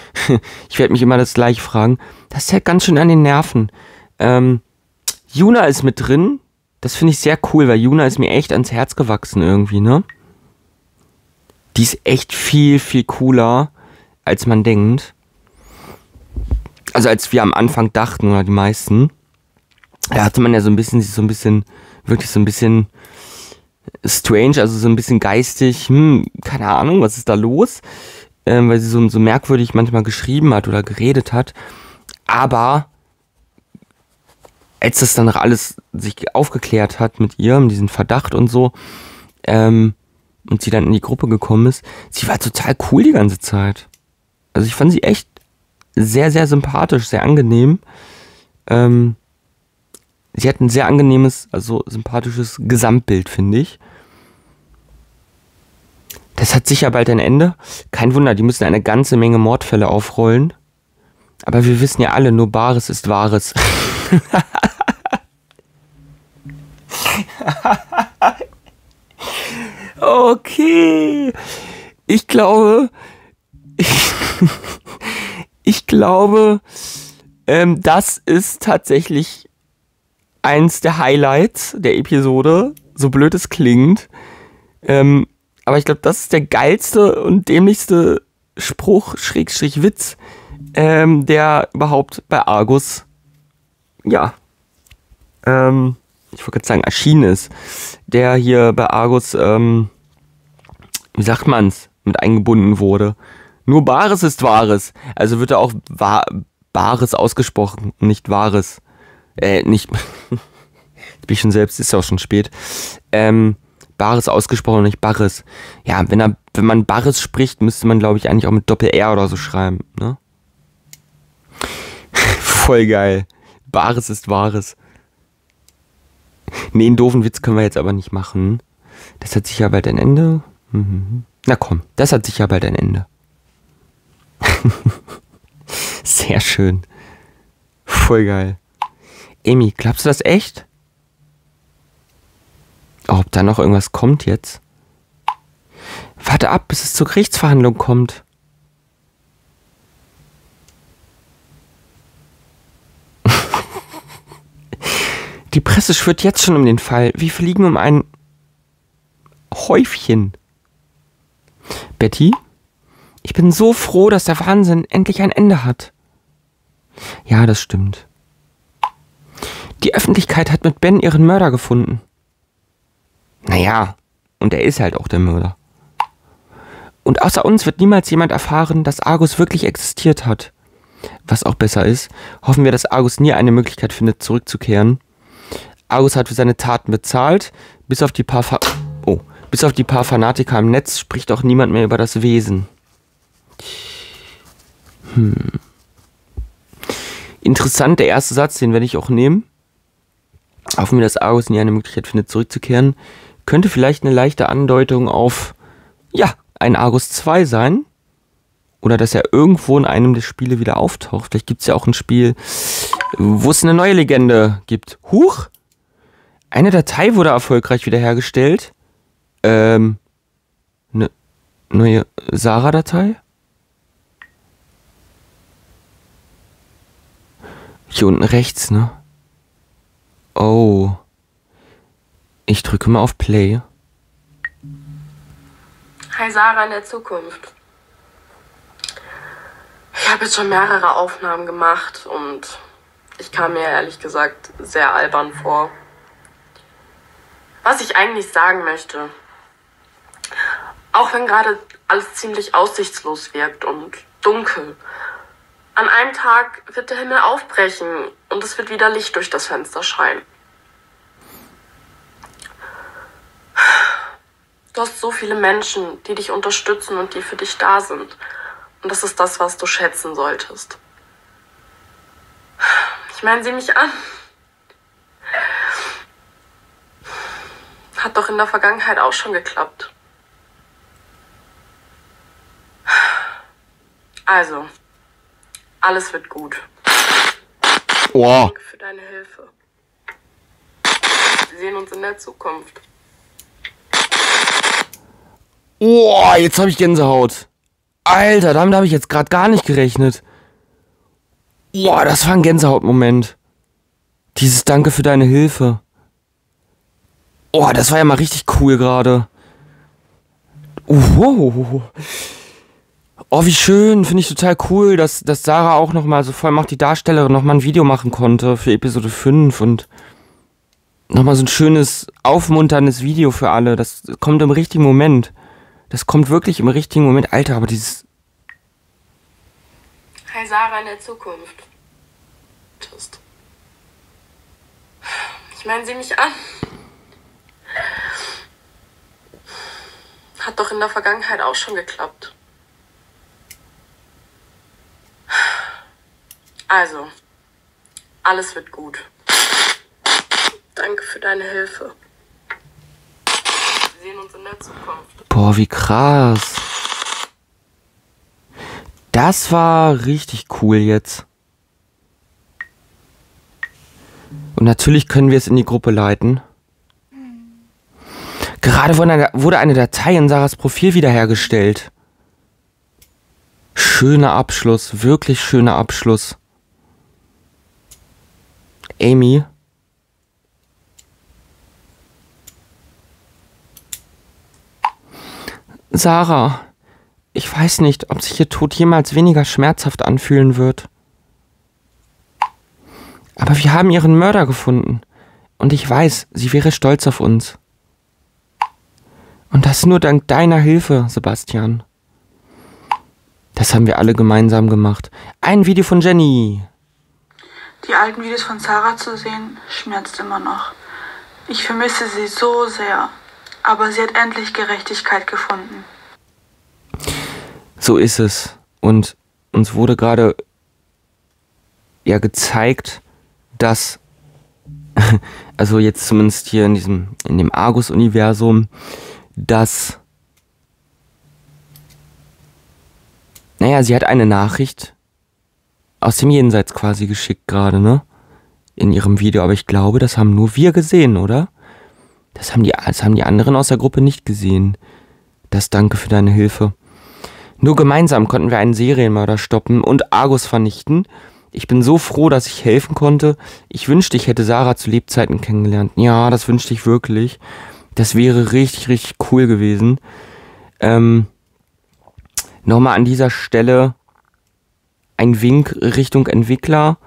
Ich werde mich immer das gleiche fragen. Das hält ganz schön an den Nerven. Ähm, Juna ist mit drin. Das finde ich sehr cool, weil Juna ist mir echt ans Herz gewachsen irgendwie, ne? Die ist echt viel, viel cooler, als man denkt. Also als wir am Anfang dachten, oder die meisten. Da hatte man ja so ein bisschen, so ein bisschen, wirklich so ein bisschen strange, also so ein bisschen geistig, hm, keine Ahnung, was ist da los? Ähm, weil sie so, so merkwürdig manchmal geschrieben hat oder geredet hat. Aber... als das dann alles sich aufgeklärt hat mit ihr, mit diesem Verdacht und so, ähm, und sie dann in die Gruppe gekommen ist, sie war total cool die ganze Zeit. Also ich fand sie echt sehr, sehr sympathisch, sehr angenehm. Ähm, sie hat ein sehr angenehmes, also sympathisches Gesamtbild, finde ich. Das hat sicher bald ein Ende. Kein Wunder, die müssen eine ganze Menge Mordfälle aufrollen. Aber wir wissen ja alle, nur Bares ist Wahres. Okay. Ich glaube, ich, ich glaube, ähm, das ist tatsächlich eins der Highlights der Episode, so blöd es klingt. Ähm, aber ich glaube, das ist der geilste und dämlichste Spruch, Schrägstrich Witz, ähm, der überhaupt bei Argus, ja, ähm, ich wollte gerade sagen, erschienen ist, der hier bei Argus, ähm, wie sagt man's, mit eingebunden wurde. Nur Bares ist Wahres. Also wird da auch Wa Bares ausgesprochen, nicht Wahres. Äh, nicht. Jetzt bin ich schon selbst, ist ja auch schon spät. Ähm, Bares ausgesprochen, nicht Barres. Ja, wenn, er, wenn man Barres spricht, müsste man, glaube ich, eigentlich auch mit Doppel-R oder so schreiben, ne? Voll geil. Bares ist Wahres. Ne, einen doofen Witz können wir jetzt aber nicht machen. Das hat sicher bald ein Ende. Mhm. Na komm, das hat sicher bald ein Ende. Sehr schön. Voll geil. Emi, glaubst du das echt? Oh, ob da noch irgendwas kommt jetzt? Warte ab, bis es zur Gerichtsverhandlung kommt. Die Presse schwirrt jetzt schon um den Fall. Wir fliegen um ein Häufchen. Betty? Ich bin so froh, dass der Wahnsinn endlich ein Ende hat. Ja, das stimmt. Die Öffentlichkeit hat mit Ben ihren Mörder gefunden. Naja, und er ist halt auch der Mörder. Und außer uns wird niemals jemand erfahren, dass Argus wirklich existiert hat. Was auch besser ist, hoffen wir, dass Argus nie eine Möglichkeit findet, zurückzukehren. Argus hat für seine Taten bezahlt, bis auf die paar Fa- oh, bis auf die paar Fanatiker im Netz spricht auch niemand mehr über das Wesen. Hm. Interessant, der erste Satz, den werde ich auch nehmen. Hoffen wir, dass Argus nie eine Möglichkeit findet, zurückzukehren. Könnte vielleicht eine leichte Andeutung auf, ja, ein Argus zwei sein. Oder dass er irgendwo in einem der Spiele wieder auftaucht. Vielleicht gibt es ja auch ein Spiel, wo es eine neue Legende gibt. Huch! Eine Datei wurde erfolgreich wiederhergestellt. Ähm, eine neue Sarah-Datei? Hier unten rechts, ne? Oh. Ich drücke mal auf Play. Hi Sarah in der Zukunft. Ich habe jetzt schon mehrere Aufnahmen gemacht und ich kam mir ehrlich gesagt sehr albern vor. Was ich eigentlich sagen möchte, auch wenn gerade alles ziemlich aussichtslos wirkt und dunkel, an einem Tag wird der Himmel aufbrechen und es wird wieder Licht durch das Fenster scheinen. Du hast so viele Menschen, die dich unterstützen und die für dich da sind. Und das ist das, was du schätzen solltest. Ich meine, sieh mich an. Hat doch in der Vergangenheit auch schon geklappt. Also... alles wird gut. Wow. Danke für deine Hilfe. Wir sehen uns in der Zukunft. Oh, jetzt habe ich Gänsehaut. Alter, damit habe ich jetzt gerade gar nicht gerechnet. Boah, das war ein Gänsehautmoment. Dieses Danke für deine Hilfe. Oh, das war ja mal richtig cool gerade. Wow. Oh, wie schön, finde ich total cool, dass, dass Sarah auch nochmal, so vor allem auch die Darstellerin, nochmal ein Video machen konnte für Episode fünf und nochmal so ein schönes, aufmunterndes Video für alle. Das kommt im richtigen Moment. Das kommt wirklich im richtigen Moment. Alter, aber dieses... Hi Sarah in der Zukunft. Ich meine, sieh mich an. Hat doch in der Vergangenheit auch schon geklappt. Also, alles wird gut. Danke für deine Hilfe. Wir sehen uns in der Zukunft. Boah, wie krass. Das war richtig cool jetzt. Und natürlich können wir es in die Gruppe leiten. Gerade wurde eine Datei in Sarahs Profil wiederhergestellt. Schöner Abschluss, wirklich schöner Abschluss. Amy. Sarah, ich weiß nicht, ob sich ihr Tod jemals weniger schmerzhaft anfühlen wird. Aber wir haben ihren Mörder gefunden. Und ich weiß, sie wäre stolz auf uns. Und das nur dank deiner Hilfe, Sebastian. Das haben wir alle gemeinsam gemacht. Ein Video von Jenny. Die alten Videos von Sarah zu sehen, schmerzt immer noch. Ich vermisse sie so sehr. Aber sie hat endlich Gerechtigkeit gefunden. So ist es. Und uns wurde gerade ja gezeigt, dass, also jetzt zumindest hier in diesem, in dem Argus-Universum, dass, naja, sie hat eine Nachricht aus dem Jenseits quasi geschickt gerade, ne? In ihrem Video, aber ich glaube, das haben nur wir gesehen, oder? Das haben die, das haben die anderen aus der Gruppe nicht gesehen. Das Danke für deine Hilfe. Nur gemeinsam konnten wir einen Serienmörder stoppen und Argus vernichten. Ich bin so froh, dass ich helfen konnte. Ich wünschte, ich hätte Sarah zu Lebzeiten kennengelernt. Ja, das wünschte ich wirklich. Das wäre richtig, richtig cool gewesen. Ähm, nochmal an dieser Stelle ein Wink Richtung Entwickler.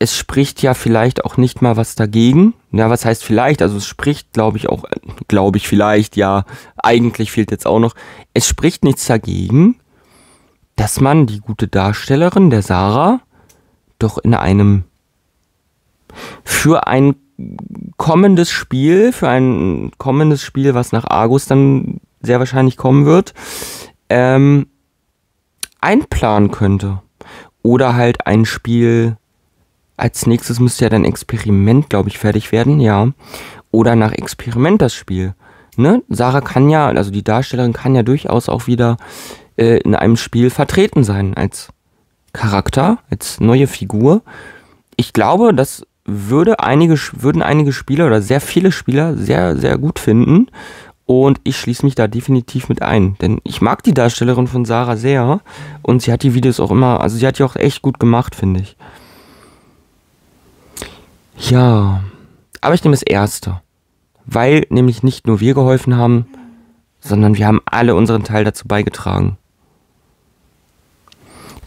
Es spricht ja vielleicht auch nicht mal was dagegen. Ja, was heißt vielleicht? Also es spricht, glaube ich, auch, glaube ich vielleicht, ja, eigentlich fehlt jetzt auch noch. Es spricht nichts dagegen, dass man die gute Darstellerin der Sarah doch in einem, für ein kommendes Spiel, für ein kommendes Spiel, was nach Argus dann sehr wahrscheinlich kommen wird, ähm, einplanen könnte. Oder halt ein Spiel, als nächstes müsste ja dann Experiment, glaube ich, fertig werden, ja. Oder nach Experiment das Spiel, ne? Sarah kann ja, also die Darstellerin kann ja durchaus auch wieder äh, in einem Spiel vertreten sein, als Charakter, als neue Figur. Ich glaube, das würde einige, würden einige Spieler oder sehr viele Spieler sehr, sehr gut finden. Und ich schließe mich da definitiv mit ein. Denn ich mag die Darstellerin von Sarah sehr. Und sie hat die Videos auch immer, also sie hat die auch echt gut gemacht, finde ich. Ja, aber ich nehme das Erste. Weil nämlich nicht nur wir geholfen haben, sondern wir haben alle unseren Teil dazu beigetragen.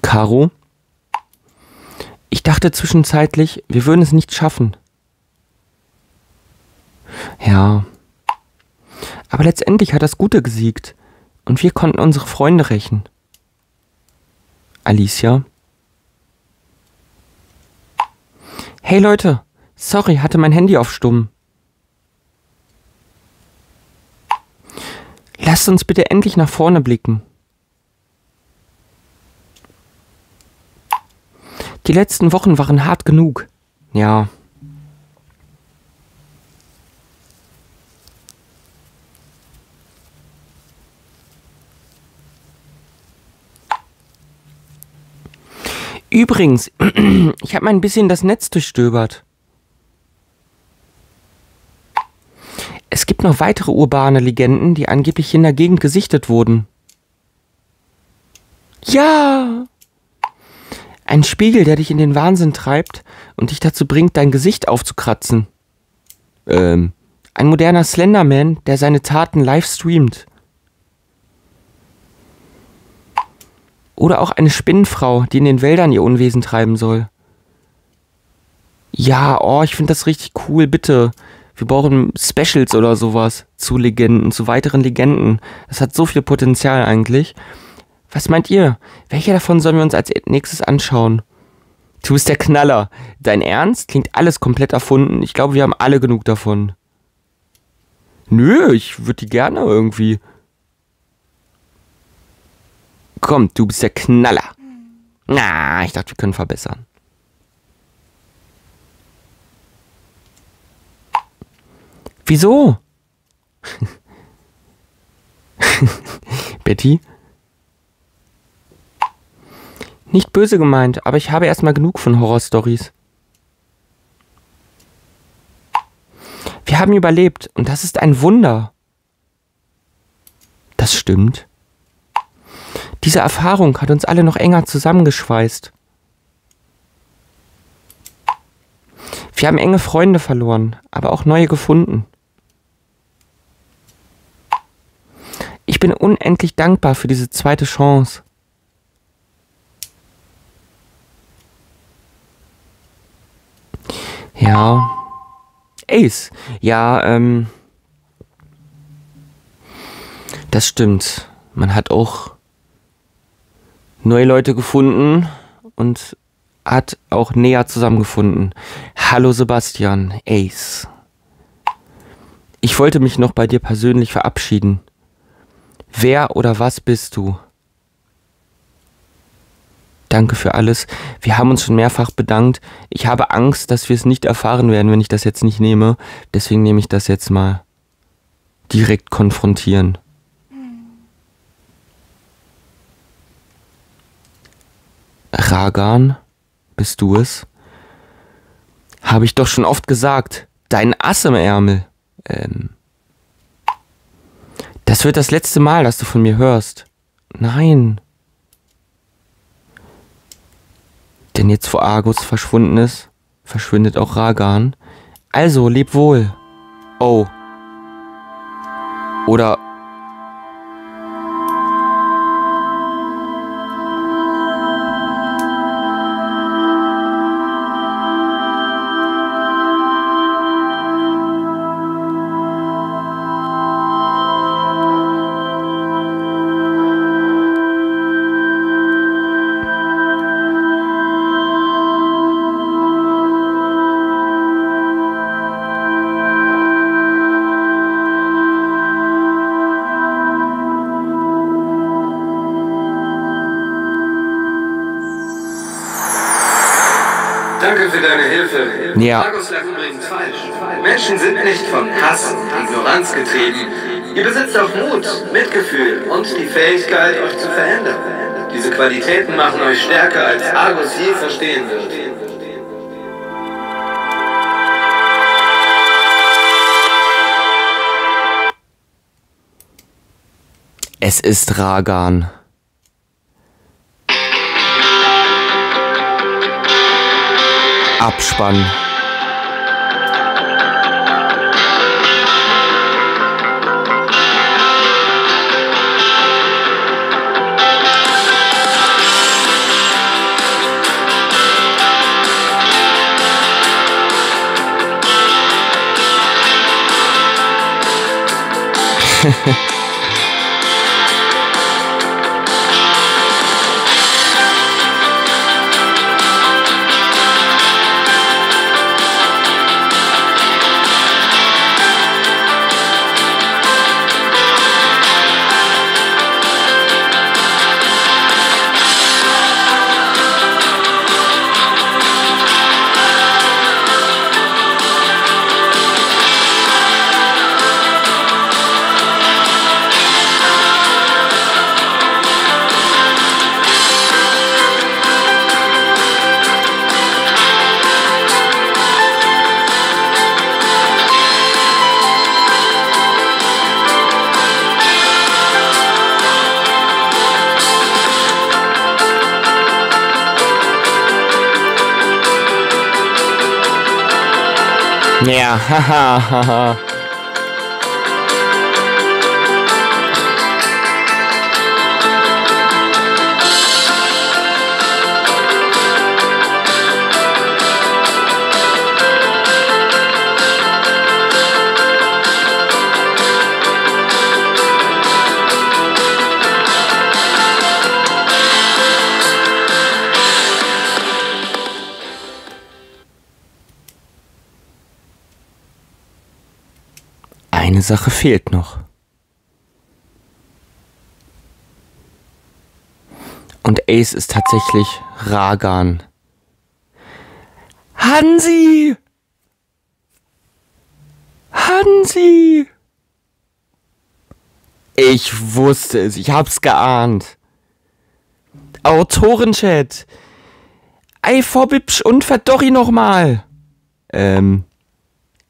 Caro, ich dachte zwischenzeitlich, wir würden es nicht schaffen. Ja. Aber letztendlich hat das Gute gesiegt. Und wir konnten unsere Freunde rächen. Alicia. Hey Leute, sorry, hatte mein Handy auf Stumm. Lasst uns bitte endlich nach vorne blicken. Die letzten Wochen waren hart genug. Ja. Übrigens, ich habe mal ein bisschen das Netz durchstöbert. Es gibt noch weitere urbane Legenden, die angeblich in der Gegend gesichtet wurden. Ja! Ein Spiegel, der dich in den Wahnsinn treibt und dich dazu bringt, dein Gesicht aufzukratzen. Ähm. Ein moderner Slenderman, der seine Taten live streamt. Oder auch eine Spinnenfrau, die in den Wäldern ihr Unwesen treiben soll. Ja, oh, ich finde das richtig cool, bitte. Wir brauchen Specials oder sowas zu Legenden, zu weiteren Legenden. Das hat so viel Potenzial eigentlich. Was meint ihr? Welche davon sollen wir uns als nächstes anschauen? Du bist der Knaller. Dein Ernst? Klingt alles komplett erfunden. Ich glaube, wir haben alle genug davon. Nö, ich würde die gerne irgendwie. Komm, du bist der Knaller. Na, ich dachte, wir können verbessern. Wieso? Betty? Nicht böse gemeint, aber ich habe erstmal genug von Horrorstories. Wir haben überlebt und das ist ein Wunder. Das stimmt. Diese Erfahrung hat uns alle noch enger zusammengeschweißt. Wir haben enge Freunde verloren, aber auch neue gefunden. Ich bin unendlich dankbar für diese zweite Chance. Ja, Ace. Ja, ähm... das stimmt. Man hat auch neue Leute gefunden und hat auch näher zusammengefunden. Hallo Sebastian, Ace. Ich wollte mich noch bei dir persönlich verabschieden. Wer oder was bist du? Danke für alles. Wir haben uns schon mehrfach bedankt. Ich habe Angst, dass wir es nicht erfahren werden, wenn ich das jetzt nicht nehme. Deswegen nehme ich das jetzt mal direkt konfrontieren. Ragan, bist du es? Habe ich doch schon oft gesagt. Dein Ass im Ärmel. Ähm. Das wird das letzte Mal, dass du von mir hörst. Nein. Denn jetzt, wo Argus verschwunden ist, verschwindet auch Ragan. Also, leb wohl. Oh. Oder... Ja. Argus lag übrigens falsch. Menschen sind nicht von Hass und Ignoranz getrieben. Ihr besitzt auch Mut, Mitgefühl und die Fähigkeit, euch zu verändern. Diese Qualitäten machen euch stärker, als Argus je verstehen wird. Es ist Ragan. Abspann. Ja, haha, haha. Eine Sache fehlt noch. Und Ace ist tatsächlich Ragan. Hansi! Hansi! Ich wusste es, ich hab's geahnt. Autorenchat! Ei, vorbibsch und verdorri nochmal! Ähm.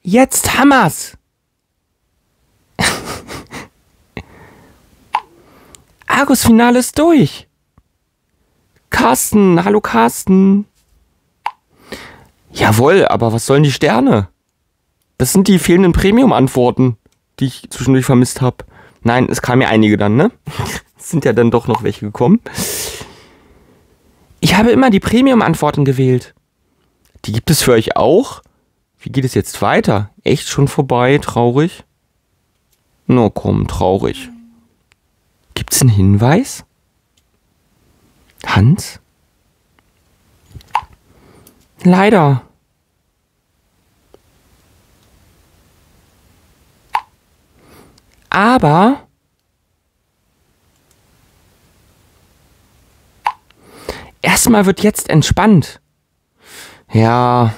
Jetzt Hammers! Argus Finale ist durch. Carsten, hallo Carsten. Jawohl, aber was sollen die Sterne? Das sind die fehlenden Premium-Antworten, die ich zwischendurch vermisst habe. Nein, es kamen ja einige dann, ne? Es sind ja dann doch noch welche gekommen. Ich habe immer die Premium-Antworten gewählt. Die gibt es für euch auch? Wie geht es jetzt weiter? Echt schon vorbei? Traurig? Na komm, traurig. Gibt's einen Hinweis? Hans? Leider. Aber erstmal wird jetzt entspannt. Ja.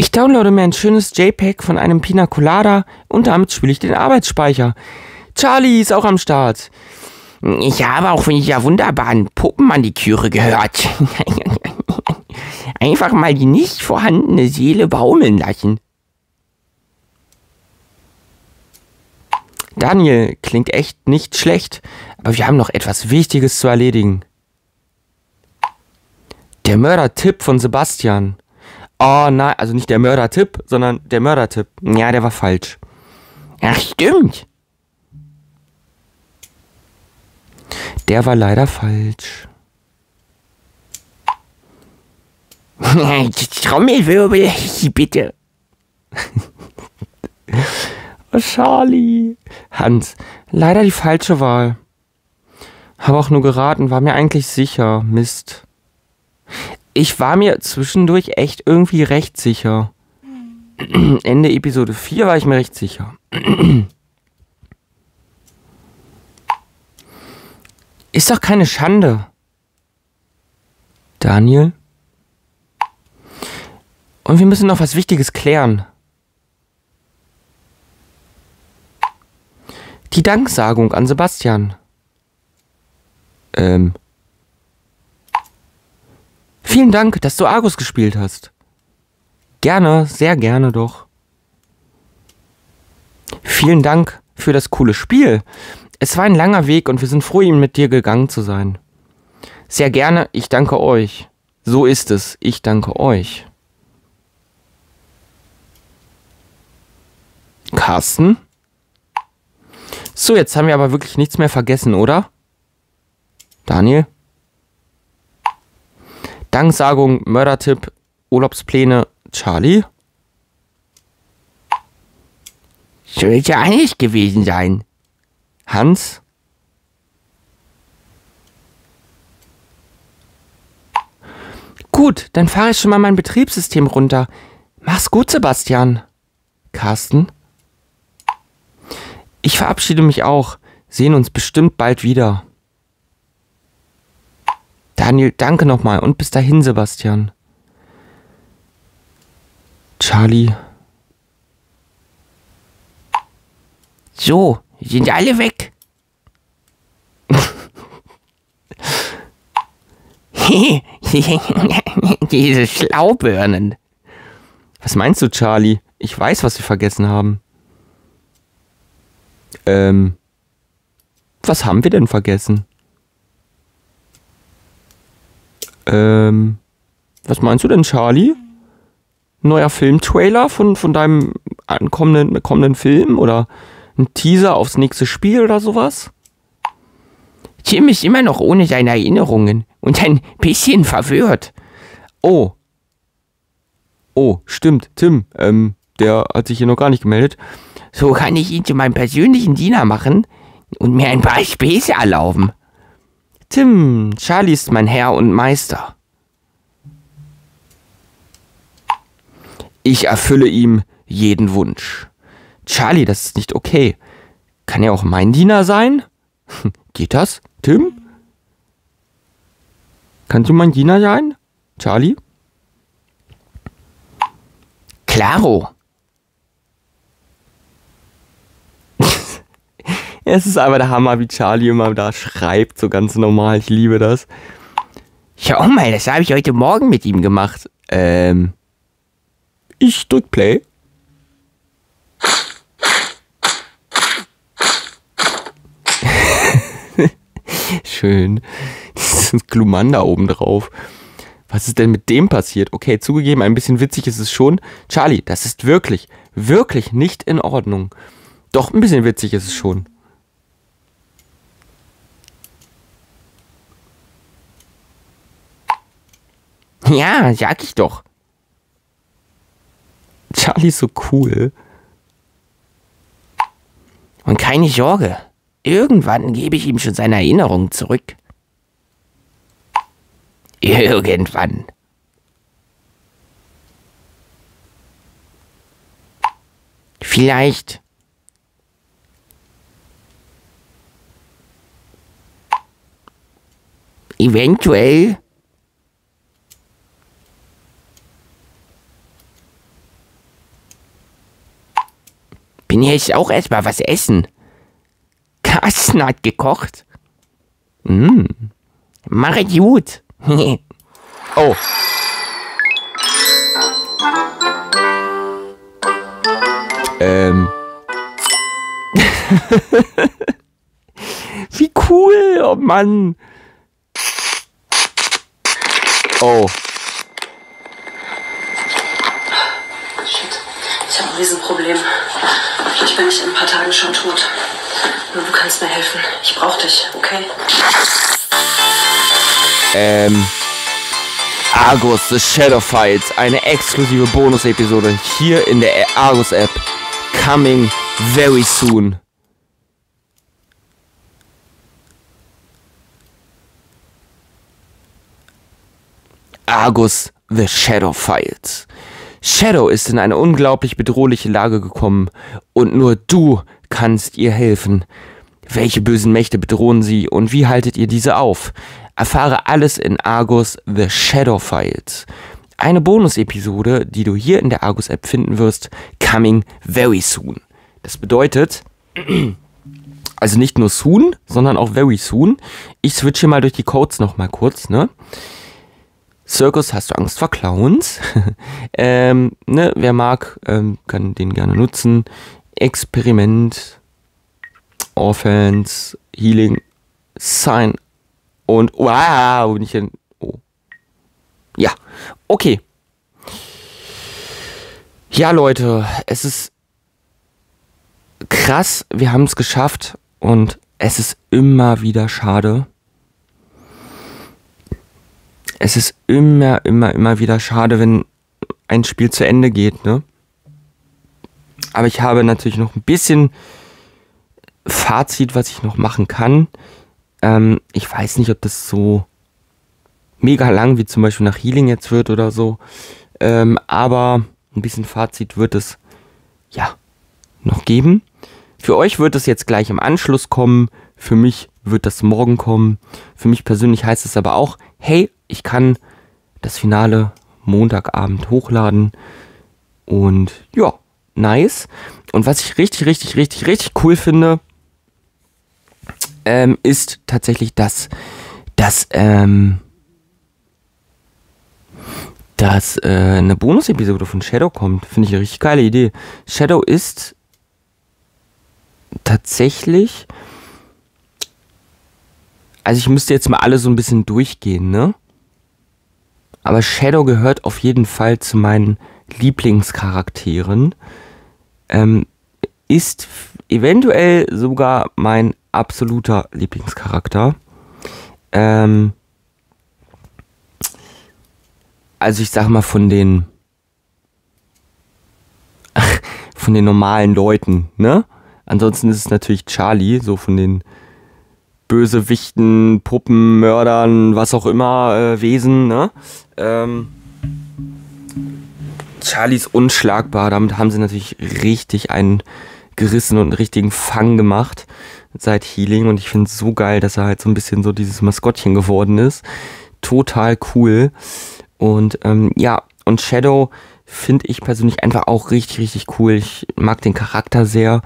Ich downloade mir ein schönes JPEG von einem Pina Colada und damit spüle ich den Arbeitsspeicher. Charlie ist auch am Start. Ich habe auch von dieser wunderbaren Puppenmaniküre gehört. Einfach mal die nicht vorhandene Seele baumeln lassen. Daniel, klingt echt nicht schlecht, aber wir haben noch etwas Wichtiges zu erledigen. Der Mördertipp von Sebastian. Oh nein, also nicht der Mördertipp, sondern der Mördertipp. Ja, der war falsch. Ach, stimmt. Der war leider falsch. Trommelwirbel, bitte. Oh, Charlie. Hans, leider die falsche Wahl. Habe auch nur geraten, war mir eigentlich sicher. Mist. Ich war mir zwischendurch echt irgendwie recht sicher. Ende Episode vier war ich mir recht sicher. Ist doch keine Schande. Daniel? Und wir müssen noch was Wichtiges klären. Die Danksagung an Sebastian. Ähm. Vielen Dank, dass du Argus gespielt hast. Gerne, sehr gerne doch. Vielen Dank für das coole Spiel. Es war ein langer Weg und wir sind froh, ihn mit dir gegangen zu sein. Sehr gerne, ich danke euch. So ist es, ich danke euch. Carsten? So, jetzt haben wir aber wirklich nichts mehr vergessen, oder? Daniel? Danksagung, Mördertipp, Urlaubspläne, Charlie? Sollte eigentlich gewesen sein. Hans? Gut, dann fahre ich schon mal mein Betriebssystem runter. Mach's gut, Sebastian. Carsten? Ich verabschiede mich auch. Sehen uns bestimmt bald wieder. Daniel, danke nochmal und bis dahin, Sebastian. Charlie. So, sind alle weg. Diese Schlaubirnen. Was meinst du, Charlie? Ich weiß, was wir vergessen haben. Ähm, was haben wir denn vergessen? Ähm, was meinst du denn, Charlie? Neuer Filmtrailer von, von deinem ankommenden, kommenden Film oder ein Teaser aufs nächste Spiel oder sowas? Tim ist immer noch ohne seine Erinnerungen und ein bisschen verwirrt. Oh. Oh, stimmt, Tim, ähm, der hat sich hier noch gar nicht gemeldet. So kann ich ihn zu meinem persönlichen Diener machen und mir ein paar Späße erlauben. Tim, Charlie ist mein Herr und Meister. Ich erfülle ihm jeden Wunsch. Charlie, das ist nicht okay. Kann er auch mein Diener sein? Geht das, Tim? Kannst du mein Diener sein, Charlie? Klaro. Es ist aber der Hammer, wie Charlie immer da schreibt, so ganz normal. Ich liebe das. Schau mal, das habe ich heute Morgen mit ihm gemacht. Ähm. Ich drück Play. Schön. Das ist Glumanda oben drauf. Was ist denn mit dem passiert? Okay, zugegeben, ein bisschen witzig ist es schon. Charlie, das ist wirklich, wirklich nicht in Ordnung. Doch, ein bisschen witzig ist es schon. Ja, sag ich doch. Charlie ist so cool. Und keine Sorge. Irgendwann gebe ich ihm schon seine Erinnerungen zurück. Irgendwann. Vielleicht. Eventuell. Bin hier jetzt auch erstmal was essen. Carsten hat gekocht. Mm. Mach es gut. Oh. Ähm. Wie cool, oh Mann. Oh. Shit, ich habe ein Riesenproblem. Vielleicht bin ich in ein paar Tagen schon tot. Nur du kannst mir helfen. Ich brauche dich, okay? Ähm. Argus The Shadow Fights, eine exklusive Bonus-Episode hier in der Argus-App. Coming very soon. Argus The Shadow Fights. Shadow ist in eine unglaublich bedrohliche Lage gekommen und nur du kannst ihr helfen. Welche bösen Mächte bedrohen sie und wie haltet ihr diese auf? Erfahre alles in Argus The Shadow Fights. Eine Bonus-Episode, die du hier in der Argus-App finden wirst, coming very soon. Das bedeutet, also nicht nur soon, sondern auch very soon. Ich switche mal durch die Codes nochmal kurz, ne? Circus, hast du Angst vor Clowns? ähm, ne, wer mag, ähm, kann den gerne nutzen. Experiment, Orphans, Healing, Sign und wow, bin ich denn? Oh. Ja, okay. Ja, Leute, es ist krass, wir haben es geschafft und es ist immer wieder schade. Es ist immer, immer, immer wieder schade, wenn ein Spiel zu Ende geht, ne? Aber ich habe natürlich noch ein bisschen Fazit, was ich noch machen kann. Ähm, ich weiß nicht, ob das so mega lang wie zum Beispiel nach Healing jetzt wird oder so. Ähm, aber ein bisschen Fazit wird es, ja, noch geben. Für euch wird es jetzt gleich im Anschluss kommen. Für mich wird das morgen kommen. Für mich persönlich heißt es aber auch, hey, ich kann das Finale Montagabend hochladen und ja, nice. Und was ich richtig, richtig, richtig, richtig cool finde, ähm, ist tatsächlich, dass, dass, ähm, dass äh, eine Bonus-Episode von Shadow kommt. Finde ich eine richtig geile Idee. Shadow ist tatsächlich, also ich müsste jetzt mal alle so ein bisschen durchgehen, ne? Aber Shadow gehört auf jeden Fall zu meinen Lieblingscharakteren. Ähm, ist eventuell sogar mein absoluter Lieblingscharakter. Ähm, also ich sag mal von den von den normalen Leuten, ne? Ansonsten ist es natürlich Charlie, so von den Bösewichten, Puppen, Mördern, was auch immer, äh, Wesen, ne? Ähm, Charlie ist unschlagbar, damit haben sie natürlich richtig einen gerissen und einen richtigen Fang gemacht seit Healing und ich finde es so geil, dass er halt so ein bisschen so dieses Maskottchen geworden ist. Total cool. Und ähm, ja, und Shadow finde ich persönlich einfach auch richtig, richtig cool. Ich mag den Charakter sehr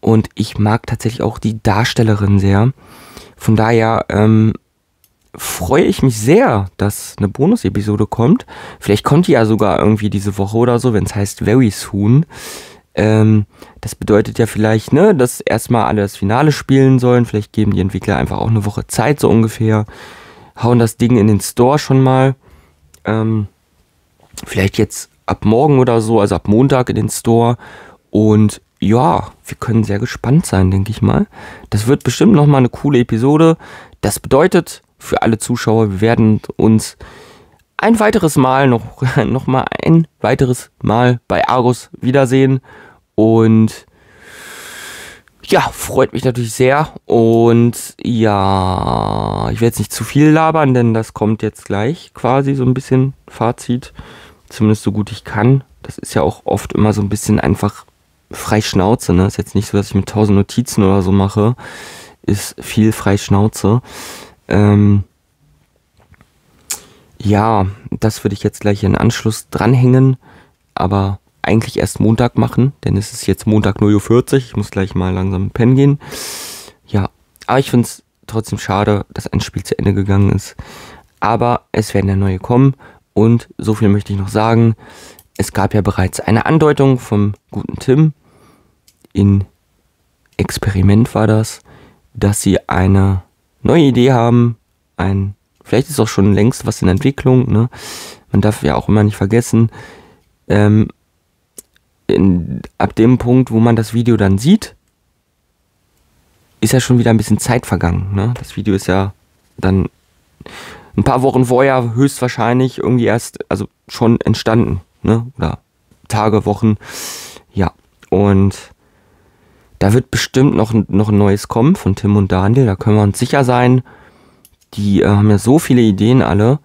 und ich mag tatsächlich auch die Darstellerin sehr. Von daher ähm, freue ich mich sehr, dass eine Bonus-Episode kommt. Vielleicht kommt die ja sogar irgendwie diese Woche oder so, wenn es heißt very soon. Ähm, das bedeutet ja vielleicht, ne, dass erstmal alle das Finale spielen sollen. Vielleicht geben die Entwickler einfach auch eine Woche Zeit, so ungefähr. Hauen das Ding in den Store schon mal. Ähm, vielleicht jetzt ab morgen oder so, also ab Montag in den Store. Und ja, wir können sehr gespannt sein, denke ich mal. Das wird bestimmt nochmal eine coole Episode. Das bedeutet für alle Zuschauer, wir werden uns ein weiteres Mal, noch, noch mal ein weiteres Mal bei Argus wiedersehen. Und ja, freut mich natürlich sehr. Und ja, ich werde jetzt nicht zu viel labern, denn das kommt jetzt gleich quasi so ein bisschen Fazit. Zumindest so gut ich kann. Das ist ja auch oft immer so ein bisschen einfach frei Schnauze, ne? Ist jetzt nicht so, dass ich mit tausend Notizen oder so mache. Ist viel frei Schnauze. Ähm ja, das würde ich jetzt gleich in Anschluss dranhängen. Aber eigentlich erst Montag machen, denn es ist jetzt Montag neun Uhr vierzig. Ich muss gleich mal langsam pennen gehen. Ja, aber ich finde es trotzdem schade, dass ein Spiel zu Ende gegangen ist. Aber es werden ja neue kommen. Und so viel möchte ich noch sagen. Es gab ja bereits eine Andeutung vom guten Tim, in Experiment war das, dass sie eine neue Idee haben, ein, vielleicht ist auch schon längst was in Entwicklung, ne? Man darf ja auch immer nicht vergessen, ähm, in, ab dem Punkt, wo man das Video dann sieht, ist ja schon wieder ein bisschen Zeit vergangen, ne? Das Video ist ja dann ein paar Wochen vorher höchstwahrscheinlich irgendwie erst, also schon entstanden, ne? Oder Tage, Wochen, ja, und da wird bestimmt noch, noch ein neues kommen von Tim und Daniel, da können wir uns sicher sein, die äh, haben ja so viele Ideen alle,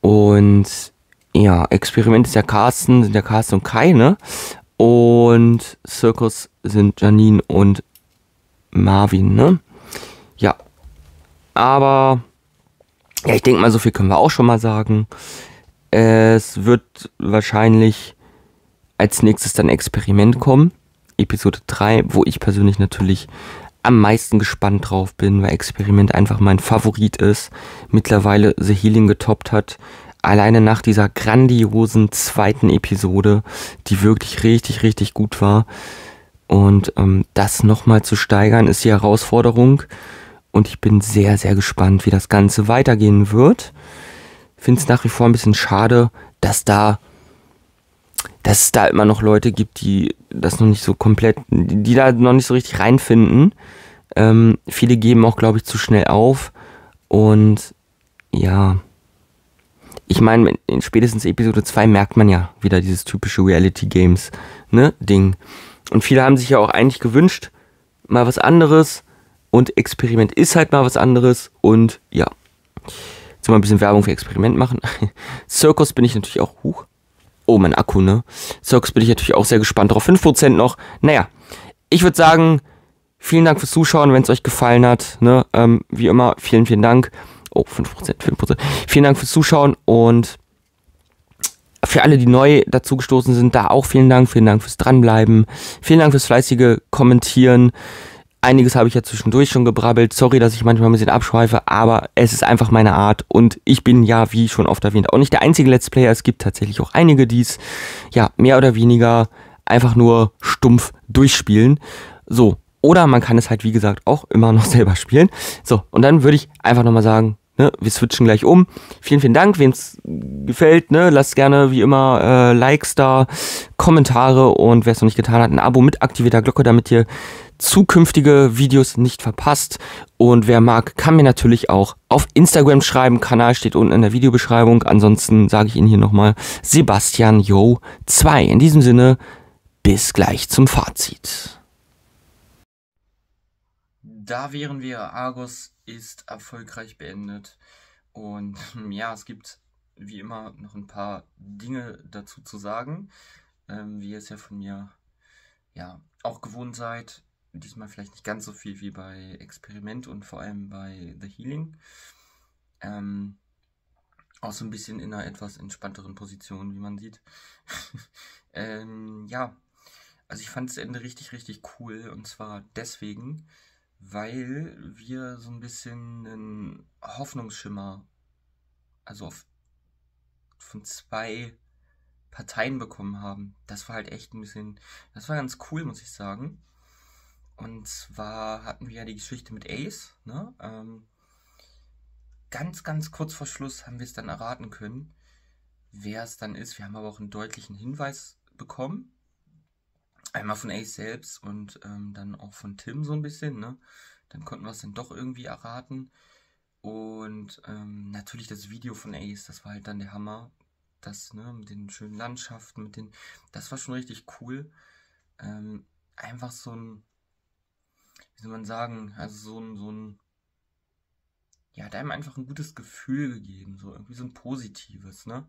und ja, Experiment ist ja Carsten, sind ja Carsten und Kai, ne, und Circus sind Janine und Marvin, ne, ja, aber ja, ich denke mal, so viel können wir auch schon mal sagen. Es wird wahrscheinlich als nächstes dann Experiment kommen, Episode drei, wo ich persönlich natürlich am meisten gespannt drauf bin, weil Experiment einfach mein Favorit ist, mittlerweile The Healing getoppt hat, alleine nach dieser grandiosen zweiten Episode, die wirklich richtig, richtig gut war, und ähm, das nochmal zu steigern ist die Herausforderung, und ich bin sehr, sehr gespannt, wie das Ganze weitergehen wird. Finde es nach wie vor ein bisschen schade, dass da, dass es da immer noch Leute gibt, die das noch nicht so komplett, die da noch nicht so richtig reinfinden. Ähm, viele geben auch, glaube ich, zu schnell auf. Und ja, ich meine, in spätestens Episode zwei merkt man ja wieder dieses typische Reality Games, ne, Ding. Und viele haben sich ja auch eigentlich gewünscht, mal was anderes. Und Experiment ist halt mal was anderes. Und ja, jetzt mal ein bisschen Werbung für Experiment machen. Circus bin ich natürlich auch, huch, oh mein Akku, ne? Circus bin ich natürlich auch sehr gespannt drauf, fünf Prozent noch. Naja, ich würde sagen, vielen Dank fürs Zuschauen, wenn es euch gefallen hat, ne? Ähm, wie immer, vielen, vielen Dank. Oh, fünf Prozent, fünf Prozent. Vielen Dank fürs Zuschauen, und für alle, die neu dazugestoßen sind, da auch vielen Dank. Vielen Dank fürs Dranbleiben. Vielen Dank fürs fleißige Kommentieren. Einiges habe ich ja zwischendurch schon gebrabbelt. Sorry, dass ich manchmal ein bisschen abschweife, aber es ist einfach meine Art. Und ich bin ja, wie schon oft erwähnt, auch nicht der einzige Let's Player. Es gibt tatsächlich auch einige, die es, ja, mehr oder weniger einfach nur stumpf durchspielen. So, oder man kann es halt, wie gesagt, auch immer noch selber spielen. So, und dann würde ich einfach nochmal sagen, ne, wir switchen gleich um. Vielen, vielen Dank, wem es gefällt, ne, lasst gerne wie immer äh, Likes da, Kommentare, und wer es noch nicht getan hat, ein Abo mit aktivierter Glocke, damit ihr zukünftige Videos nicht verpasst. Und wer mag, kann mir natürlich auch auf Instagram schreiben. Kanal steht unten in der Videobeschreibung. Ansonsten sage ich Ihnen hier nochmal Sebastian Jo zwei. In diesem Sinne, bis gleich zum Fazit. Da wären wir. Argus ist erfolgreich beendet. Und ja, es gibt wie immer noch ein paar Dinge dazu zu sagen. Ähm, wie ihr es ja von mir ja auch gewohnt seid. Diesmal vielleicht nicht ganz so viel wie bei Experiment und vor allem bei The Healing. Ähm, auch so ein bisschen in einer etwas entspannteren Position, wie man sieht. ähm, ja, also ich fand das Ende richtig, richtig cool. Und zwar deswegen, weil wir so ein bisschen einen Hoffnungsschimmer, also auf, von zwei Parteien bekommen haben. Das war halt echt ein bisschen, das war ganz cool, muss ich sagen. Und zwar hatten wir ja die Geschichte mit Ace, ne? Ähm, ganz, ganz kurz vor Schluss haben wir es dann erraten können, wer es dann ist. Wir haben aber auch einen deutlichen Hinweis bekommen. Einmal von Ace selbst und ähm, dann auch von Tim so ein bisschen, ne? Dann konnten wir es dann doch irgendwie erraten. Und ähm, natürlich das Video von Ace, das war halt dann der Hammer. Das, ne, mit den schönen Landschaften, mit den, das war schon richtig cool. Ähm, einfach so ein, wie soll man sagen, also so ein, so ein, ja, hat einem einfach ein gutes Gefühl gegeben, so irgendwie so ein positives, ne.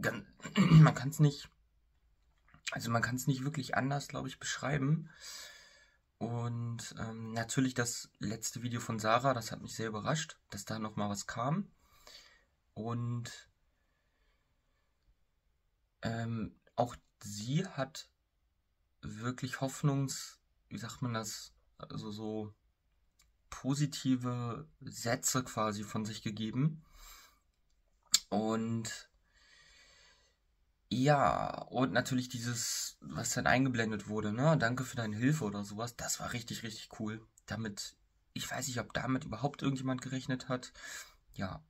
Ganz, man kann es nicht, also man kann es nicht wirklich anders, glaube ich, beschreiben. Und ähm, natürlich das letzte Video von Sarah, das hat mich sehr überrascht, dass da nochmal was kam. Und ähm, auch sie hat wirklich Hoffnungs, wie sagt man das, also so positive Sätze quasi von sich gegeben. Und ja, und natürlich dieses, was dann eingeblendet wurde, ne, danke für deine Hilfe oder sowas, das war richtig, richtig cool. Damit, ich weiß nicht, ob damit überhaupt irgendjemand gerechnet hat. Ja,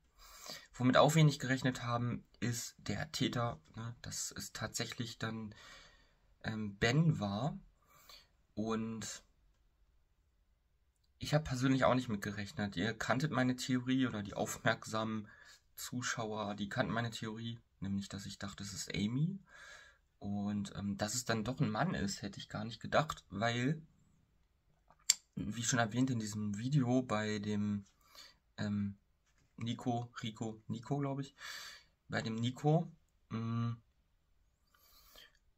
womit auch wenig gerechnet haben, ist der Täter, ne, dass es tatsächlich dann ähm, Ben war. Und ich habe persönlich auch nicht mitgerechnet. Ihr kanntet meine Theorie, oder die aufmerksamen Zuschauer, die kannten meine Theorie. Nämlich, dass ich dachte, es ist Amy. Und ähm, dass es dann doch ein Mann ist, hätte ich gar nicht gedacht, weil, wie schon erwähnt in diesem Video bei dem ähm, Nico, Rico, Nico, glaube ich, bei dem Nico mh,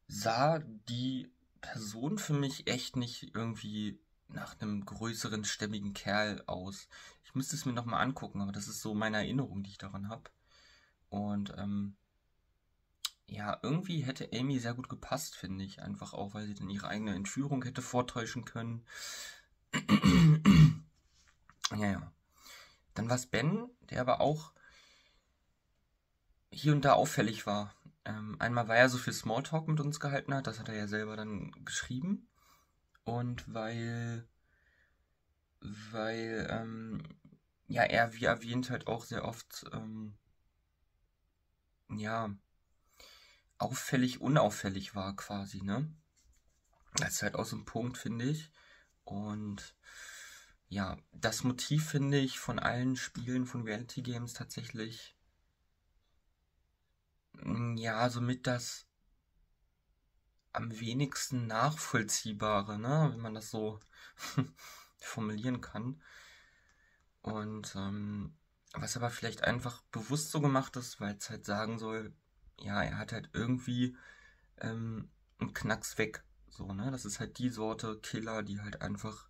sah die Person für mich echt nicht irgendwie nach einem größeren, stämmigen Kerl aus. Ich müsste es mir nochmal angucken, aber das ist so meine Erinnerung, die ich daran habe. Und, ähm, ja, irgendwie hätte Amy sehr gut gepasst, finde ich. Einfach auch, weil sie dann ihre eigene Entführung hätte vortäuschen können. Ja, ja. Dann war es Ben, der aber auch hier und da auffällig war. Ähm, einmal, weil er so viel Smalltalk mit uns gehalten hat, das hat er ja selber dann geschrieben. Und weil, weil, ähm, ja, er, wie erwähnt, halt auch sehr oft, ähm, ja, auffällig, unauffällig war quasi, ne? Das ist halt auch so ein Punkt, finde ich. Und ja, das Motiv, finde ich, von allen Spielen von Reality Games tatsächlich, ja, somit das am wenigsten nachvollziehbare, ne? Wenn man das so formulieren kann. Und, ähm, was aber vielleicht einfach bewusst so gemacht ist, weil es halt sagen soll, ja, er hat halt irgendwie ähm, einen Knacks weg. So, ne? Das ist halt die Sorte Killer, die halt einfach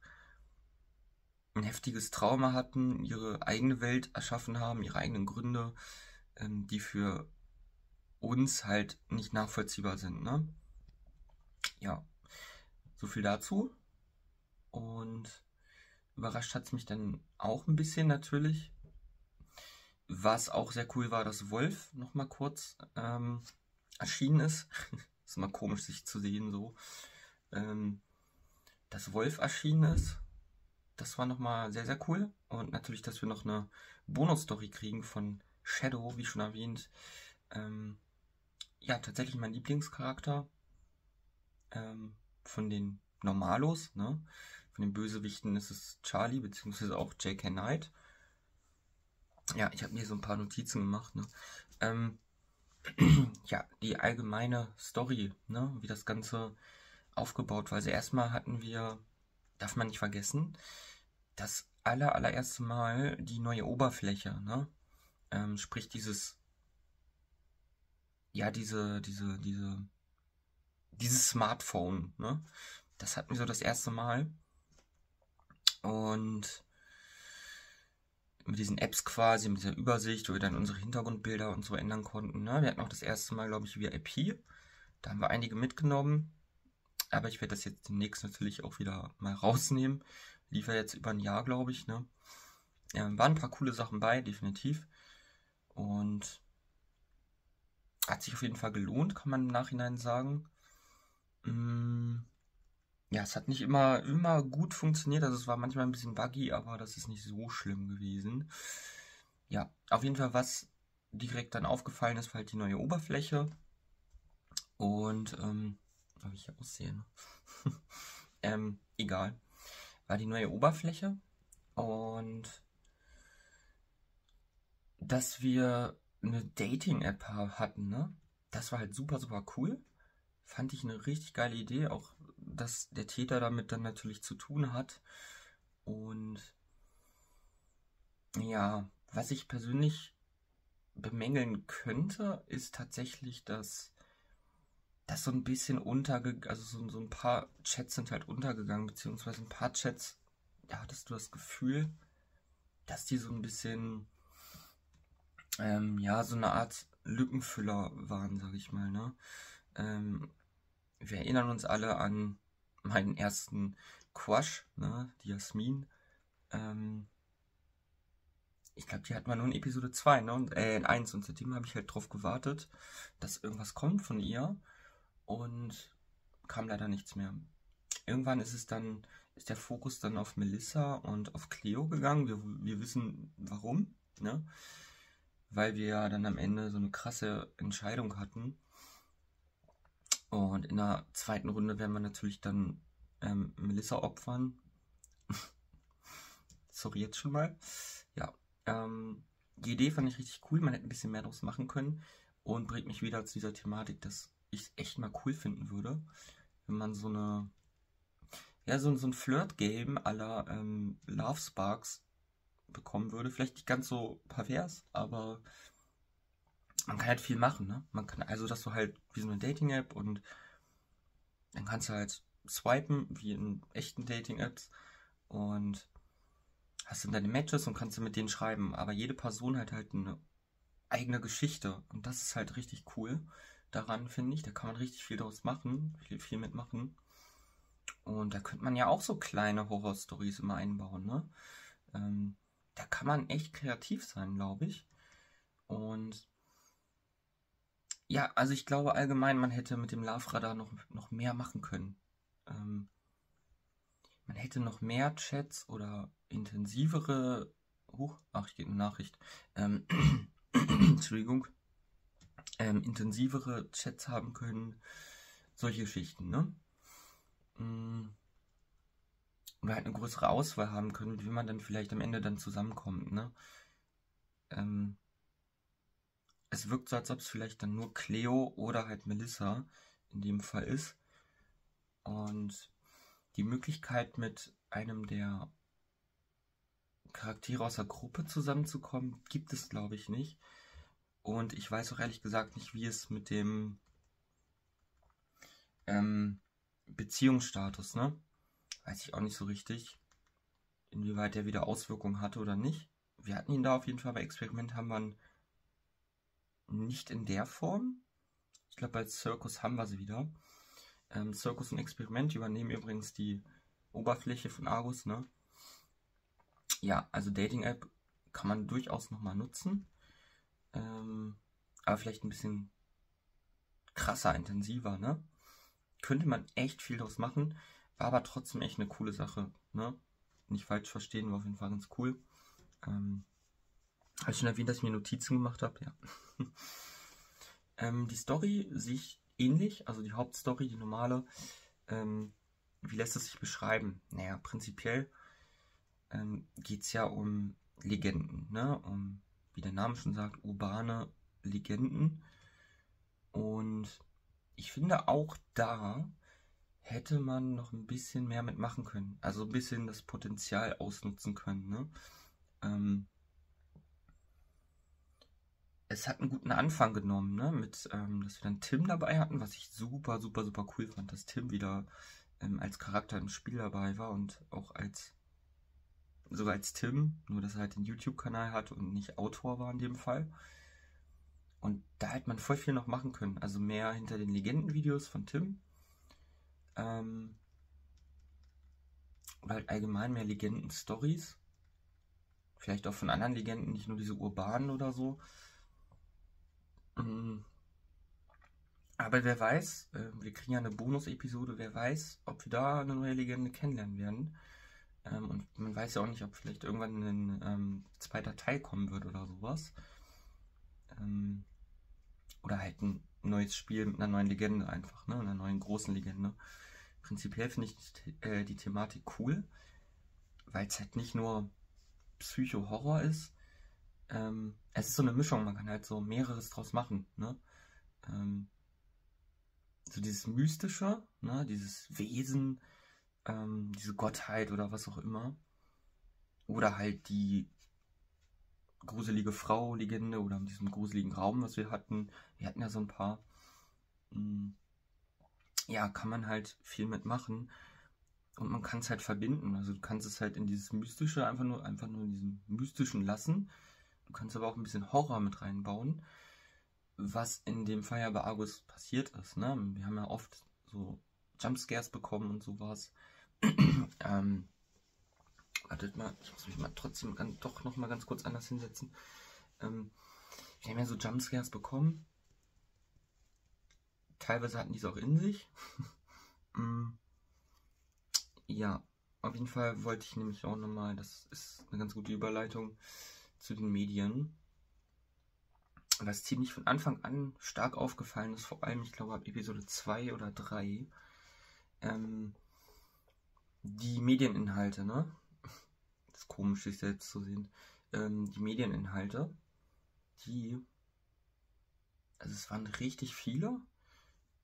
ein heftiges Trauma hatten, ihre eigene Welt erschaffen haben, ihre eigenen Gründe, ähm, die für uns halt nicht nachvollziehbar sind. Ne? Ja, so viel dazu. Und überrascht hat es mich dann auch ein bisschen natürlich. Was auch sehr cool war, dass Wolf nochmal kurz ähm, erschienen ist. Ist immer komisch, sich zu sehen so. Ähm, dass Wolf erschienen ist, das war nochmal sehr, sehr cool. Und natürlich, dass wir noch eine Bonus-Story kriegen von Shadow, wie schon erwähnt. Ähm, ja, tatsächlich mein Lieblingscharakter ähm, von den Normalos. Ne? Von den Bösewichten ist es Charlie, beziehungsweise auch J K Knight. Ja, ich habe mir so ein paar Notizen gemacht, ne? Ähm, ja, die allgemeine Story, ne? Wie das Ganze aufgebaut war. Also erstmal hatten wir, darf man nicht vergessen, das aller, allererste Mal die neue Oberfläche, ne? Ähm, sprich dieses, ja, diese, diese, diese, dieses Smartphone, ne? Das hatten wir so das erste Mal. Und mit diesen Apps quasi, mit dieser Übersicht, wo wir dann unsere Hintergrundbilder und so ändern konnten. Ne? Wir hatten auch das erste Mal, glaube ich, V I P. Da haben wir einige mitgenommen. Aber ich werde das jetzt demnächst natürlich auch wieder mal rausnehmen. Lief ja jetzt über ein Jahr, glaube ich. Ne? Ähm, waren ein paar coole Sachen bei, definitiv. Und hat sich auf jeden Fall gelohnt, kann man im Nachhinein sagen. Mm, ja, es hat nicht immer, immer gut funktioniert, also es war manchmal ein bisschen buggy, aber das ist nicht so schlimm gewesen. Ja, auf jeden Fall, was direkt dann aufgefallen ist, war halt die neue Oberfläche. Und, ähm, wie ich hier aussehe, ne? ähm, egal. War die neue Oberfläche und dass wir eine Dating-App hatten, ne? Das war halt super, super cool. Fand ich eine richtig geile Idee, auch dass der Täter damit dann natürlich zu tun hat. Und ja, was ich persönlich bemängeln könnte, ist tatsächlich, dass das so ein bisschen untergegangen, also so, so ein paar Chats sind halt untergegangen, beziehungsweise ein paar Chats, da hattest du das Gefühl, dass die so ein bisschen, ähm, ja, so eine Art Lückenfüller waren, sag ich mal, ne? Ähm, wir erinnern uns alle an meinen ersten Crush, ne? Die Jasmin. Ähm, ich glaube, die hatten wir nur in Episode zwei, ne? Und, äh, in eins. Und seitdem habe ich halt drauf gewartet, dass irgendwas kommt von ihr. Und kam leider nichts mehr. Irgendwann ist es dann, ist der Fokus dann auf Melissa und auf Cleo gegangen. Wir, wir wissen warum, ne? Weil wir ja dann am Ende so eine krasse Entscheidung hatten. Und in der zweiten Runde werden wir natürlich dann ähm, Melissa opfern. Sorry jetzt schon mal. Ja, ähm, die Idee fand ich richtig cool. Man hätte ein bisschen mehr draus machen können. Und bringt mich wieder zu dieser Thematik, dass ich es echt mal cool finden würde, wenn man so eine, ja, so, so ein Flirt-Game à la ähm, Love Sparks bekommen würde. Vielleicht nicht ganz so pervers, aber man kann halt viel machen, ne? Man kann also, dass du halt wie so eine Dating-App und dann kannst du halt swipen, wie in echten Dating-Apps und hast dann deine Matches und kannst du mit denen schreiben. Aber jede Person hat halt eine eigene Geschichte und das ist halt richtig cool daran, finde ich. Da kann man richtig viel draus machen, viel, viel mitmachen. Und da könnte man ja auch so kleine Horror-Stories immer einbauen, ne? Ähm, da kann man echt kreativ sein, glaube ich. Und ja, also ich glaube allgemein, man hätte mit dem Love Radar noch, noch mehr machen können. Ähm, man hätte noch mehr Chats oder intensivere... Huch, ach, ich gebe eine Nachricht. Ähm, Entschuldigung. Ähm, intensivere Chats haben können. Solche Geschichten, ne? Und wir halt eine größere Auswahl haben können, wie man dann vielleicht am Ende dann zusammenkommt, ne? Ähm... Es wirkt so, als ob es vielleicht dann nur Cleo oder halt Melissa in dem Fall ist. Und die Möglichkeit, mit einem der Charaktere aus der Gruppe zusammenzukommen, gibt es, glaube ich, nicht. Und ich weiß auch ehrlich gesagt nicht, wie es mit dem ähm, Beziehungsstatus, ne? Weiß ich auch nicht so richtig, inwieweit der wieder Auswirkungen hatte oder nicht. Wir hatten ihn da auf jeden Fall, bei Experiment haben wir einen nicht in der Form. Ich glaube, bei Circus haben wir sie wieder. Ähm, Circus und Experiment übernehmen übrigens die Oberfläche von Argus, ne? Ja, also Dating-App kann man durchaus nochmal nutzen. Ähm, aber vielleicht ein bisschen krasser, intensiver, ne? Könnte man echt viel draus machen. War aber trotzdem echt eine coole Sache, ne? Nicht falsch verstehen, war auf jeden Fall ganz cool. Ähm, Habe ich schon erwähnt, dass ich mir Notizen gemacht habe? Ja. ähm, die Story sich ähnlich, also die Hauptstory, die normale. Ähm, wie lässt es sich beschreiben? Naja, prinzipiell ähm, geht es ja um Legenden, ne? Um, wie der Name schon sagt, urbane Legenden. Und ich finde, auch da hätte man noch ein bisschen mehr mitmachen können. Also ein bisschen das Potenzial ausnutzen können, ne? Ähm, Es hat einen guten Anfang genommen, ne? Mit, ähm, dass wir dann Tim dabei hatten, was ich super, super, super cool fand, dass Tim wieder ähm, als Charakter im Spiel dabei war und auch als, sogar als Tim, nur dass er halt den YouTube-Kanal hat und nicht Autor war in dem Fall. Und da hätte man voll viel noch machen können, also mehr hinter den Legenden-Videos von Tim. Ähm, oder halt allgemein mehr Legenden-Stories. Vielleicht auch von anderen Legenden, nicht nur diese urbanen oder so. Aber wer weiß, wir kriegen ja eine Bonus-Episode, wer weiß, ob wir da eine neue Legende kennenlernen werden. Und man weiß ja auch nicht, ob vielleicht irgendwann ein ähm, zweiter Teil kommen wird oder sowas. Ähm, oder halt ein neues Spiel mit einer neuen Legende einfach, ne? Einer neuen großen Legende. Prinzipiell finde ich die, äh, die Thematik cool, weil es halt nicht nur Psycho-Horror ist, ähm, es ist so eine Mischung, man kann halt so mehreres draus machen, ne? Ähm, so dieses Mystische, ne? Dieses Wesen, ähm, diese Gottheit oder was auch immer. Oder halt die gruselige Frau-Legende oder in diesem gruseligen Raum, was wir hatten. Wir hatten ja so ein paar. Ja, kann man halt viel mitmachen. Und man kann es halt verbinden. Also du kannst es halt in dieses Mystische, einfach nur, einfach nur in diesem Mystischen lassen. Du kannst aber auch ein bisschen Horror mit reinbauen. Was in dem Fall ja bei Argus passiert ist, ne? Wir haben ja oft so Jumpscares bekommen und sowas. ähm, wartet mal, ich muss mich mal trotzdem ganz, doch nochmal ganz kurz anders hinsetzen. Ähm, wir haben ja so Jumpscares bekommen. Teilweise hatten die es auch in sich. Ja, auf jeden Fall wollte ich nämlich auch nochmal, das ist eine ganz gute Überleitung zu den Medien. Was ziemlich von Anfang an stark aufgefallen ist, vor allem, ich glaube, ab Episode zwei oder drei, ähm, die Medieninhalte, ne? Das ist komisch, sich selbst zu sehen. Ähm, die Medieninhalte, die, also es waren richtig viele.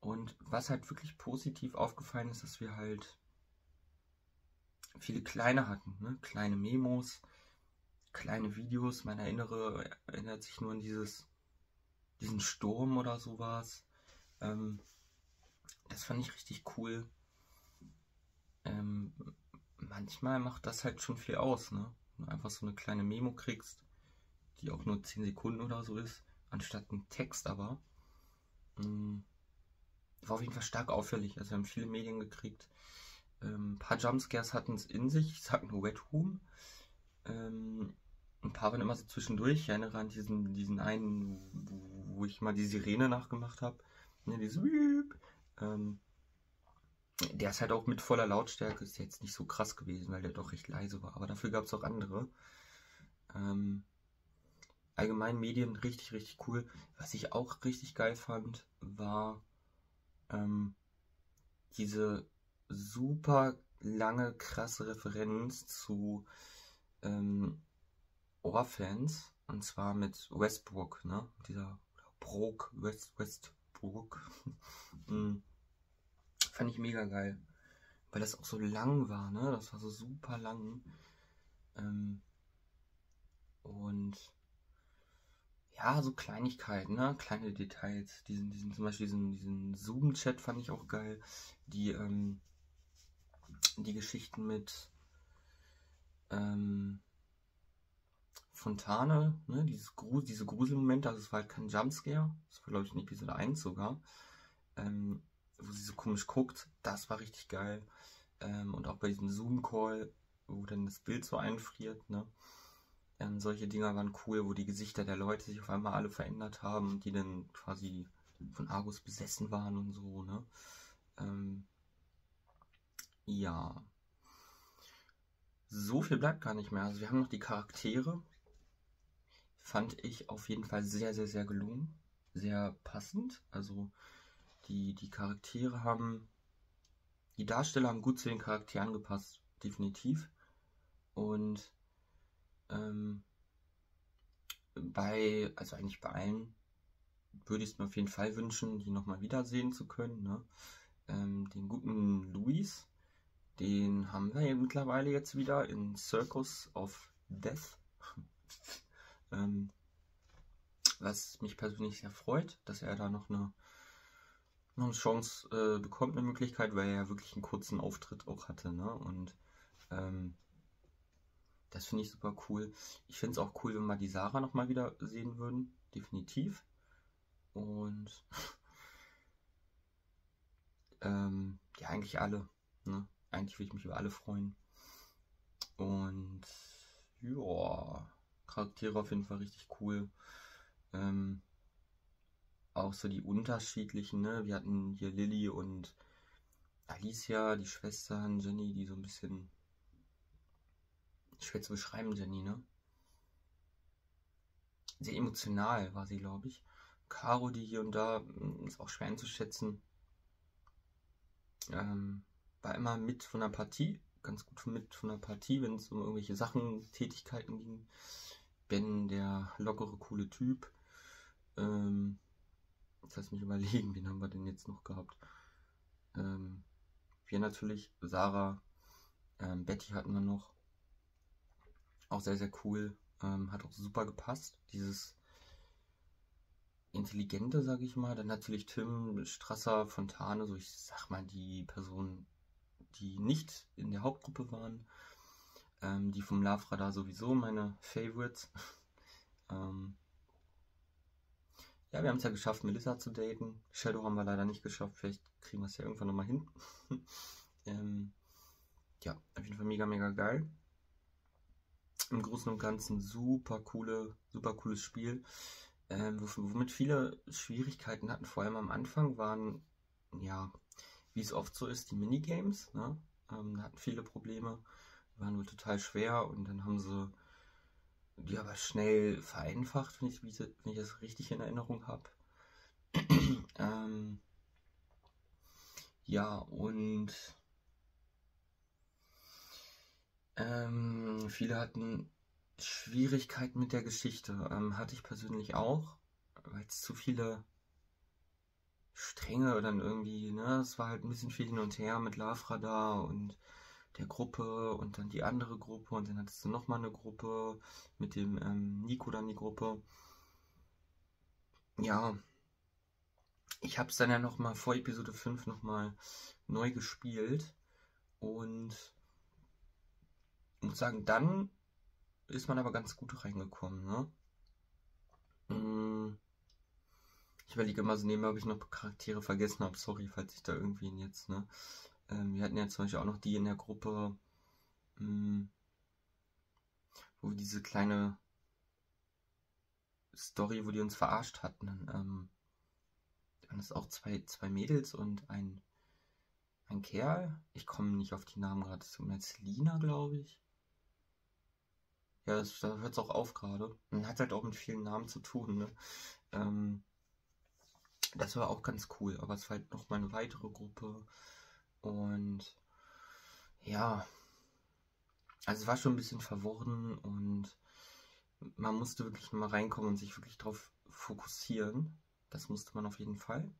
Und was halt wirklich positiv aufgefallen ist, dass wir halt viele kleine hatten, ne? Kleine Memos, kleine Videos. Man erinnere, erinnert sich nur an dieses, diesen Sturm oder sowas. Ähm, das fand ich richtig cool. Ähm, manchmal macht das halt schon viel aus, ne? Wenn du einfach so eine kleine Memo kriegst, die auch nur zehn Sekunden oder so ist, anstatt ein Text aber. Ähm, War auf jeden Fall stark auffällig. Also wir haben viele Medien gekriegt. Ähm, ein paar Jumpscares hatten es in sich. Ich sag nur Wet Room. Ähm, ein paar waren immer so zwischendurch. Ich erinnere an diesen, diesen einen, wo, wo ich mal die Sirene nachgemacht habe. Ne, dieses ähm, der ist halt auch mit voller Lautstärke. Ist jetzt nicht so krass gewesen, weil der doch recht leise war. Aber dafür gab es auch andere. Ähm, allgemein Medien richtig, richtig cool. Was ich auch richtig geil fand, war diese super lange, krasse Referenz zu ähm, Orphans, und zwar mit Westbrook, ne? Dieser Brook, West, Westbrook. mhm. Fand ich mega geil, weil das auch so lang war, ne? Das war so super lang. Ähm, und ja, so Kleinigkeiten, ne? Kleine Details. Diesen, diesen, zum Beispiel diesen, diesen Zoom-Chat fand ich auch geil. Die, ähm, die Geschichten mit ähm, Fontane, ne? Dieses Grus diese Gruselmomente, also es war halt kein Jumpscare. Das war, glaube ich, in Episode eins sogar. Ähm, wo sie so komisch guckt, das war richtig geil. Ähm, und auch bei diesem Zoom-Call, wo dann das Bild so einfriert, ne? Ähm, solche Dinger waren cool, wo die Gesichter der Leute sich auf einmal alle verändert haben und die dann quasi von Argus besessen waren und so, ne? Ähm, ja. So viel bleibt gar nicht mehr. Also wir haben noch die Charaktere. Fand ich auf jeden Fall sehr, sehr, sehr gelungen. Sehr passend. Also die, die Charaktere haben... Die Darsteller haben gut zu den Charakteren gepasst. Definitiv. Und... Ähm, bei, also eigentlich bei allen würde ich es mir auf jeden Fall wünschen, die nochmal wiedersehen zu können, ne? Ähm, den guten Luis, den haben wir ja mittlerweile jetzt wieder in Circus of Death. ähm, was mich persönlich sehr freut, dass er da noch eine, noch eine Chance äh, bekommt, eine Möglichkeit, weil er ja wirklich einen kurzen Auftritt auch hatte, ne? Und ähm, das finde ich super cool. Ich finde es auch cool, wenn wir die Sarah nochmal wieder sehen würden. Definitiv. Und ähm, ja, eigentlich alle. Ne? Eigentlich würde ich mich über alle freuen. Und ja, Charaktere auf jeden Fall richtig cool. Ähm, auch so die unterschiedlichen. Ne? Wir hatten hier Lilly und Alicia, die Schwestern, Jenny, die so ein bisschen... Schwer zu beschreiben, Jenny, ne? Sehr emotional war sie, glaube ich. Caro, die hier und da, ist auch schwer einzuschätzen. Ähm, war immer mit von der Partie, ganz gut mit von der Partie, wenn es um irgendwelche Sachen, Tätigkeiten ging. bin der lockere, coole Typ. Ähm, jetzt lass mich überlegen, wen haben wir denn jetzt noch gehabt? Ähm, wir natürlich, Sarah, ähm, Betty hatten wir noch. Auch sehr, sehr cool. Ähm, hat auch super gepasst. Dieses Intelligente, sage ich mal. Dann natürlich Tim, Strasser, Fontane, so ich sag mal die Personen, die nicht in der Hauptgruppe waren. Ähm, die vom Love Radar sowieso meine Favorites. ähm, ja, wir haben es ja geschafft, Melissa zu daten. Shadow haben wir leider nicht geschafft. Vielleicht kriegen wir es ja irgendwann nochmal hin. ähm, ja, auf jeden Fall mega, mega geil. Im Großen und Ganzen super coole, super cooles Spiel. Ähm, womit viele Schwierigkeiten hatten, vor allem am Anfang, waren, ja, wie es oft so ist, die Minigames. Ne? Ähm, da hatten viele Probleme, waren nur total schwer und dann haben sie die aber schnell vereinfacht, wenn ich, wenn ich das richtig in Erinnerung habe. ähm, ja, und ähm, viele hatten Schwierigkeiten mit der Geschichte, ähm, hatte ich persönlich auch, weil es zu viele Stränge dann irgendwie, ne, es war halt ein bisschen viel hin und her mit Love Radar und der Gruppe und dann die andere Gruppe und dann hattest du nochmal eine Gruppe mit dem ähm, Nico, dann die Gruppe. Ja, ich habe es dann ja nochmal vor Episode fünf nochmal neu gespielt und muss sagen, dann ist man aber ganz gut reingekommen, ne? Ich überlege immer so nebenbei, ob ich noch Charaktere vergessen habe. Sorry, falls ich da irgendwen jetzt, ne? Ähm, wir hatten ja zum Beispiel auch noch die in der Gruppe, mh, wo wir diese kleine Story, wo die uns verarscht hatten. Ähm, waren das auch zwei, zwei Mädels und ein, ein Kerl? Ich komme nicht auf die Namen gerade. Das ist Lina, glaube ich. Ja, das, da hört es auch auf gerade. Und hat halt auch mit vielen Namen zu tun, ne? Ähm, das war auch ganz cool, aber es war halt nochmal eine weitere Gruppe. Und ja, also es war schon ein bisschen verworren und man musste wirklich mal reinkommen und sich wirklich drauf fokussieren. Das musste man auf jeden Fall.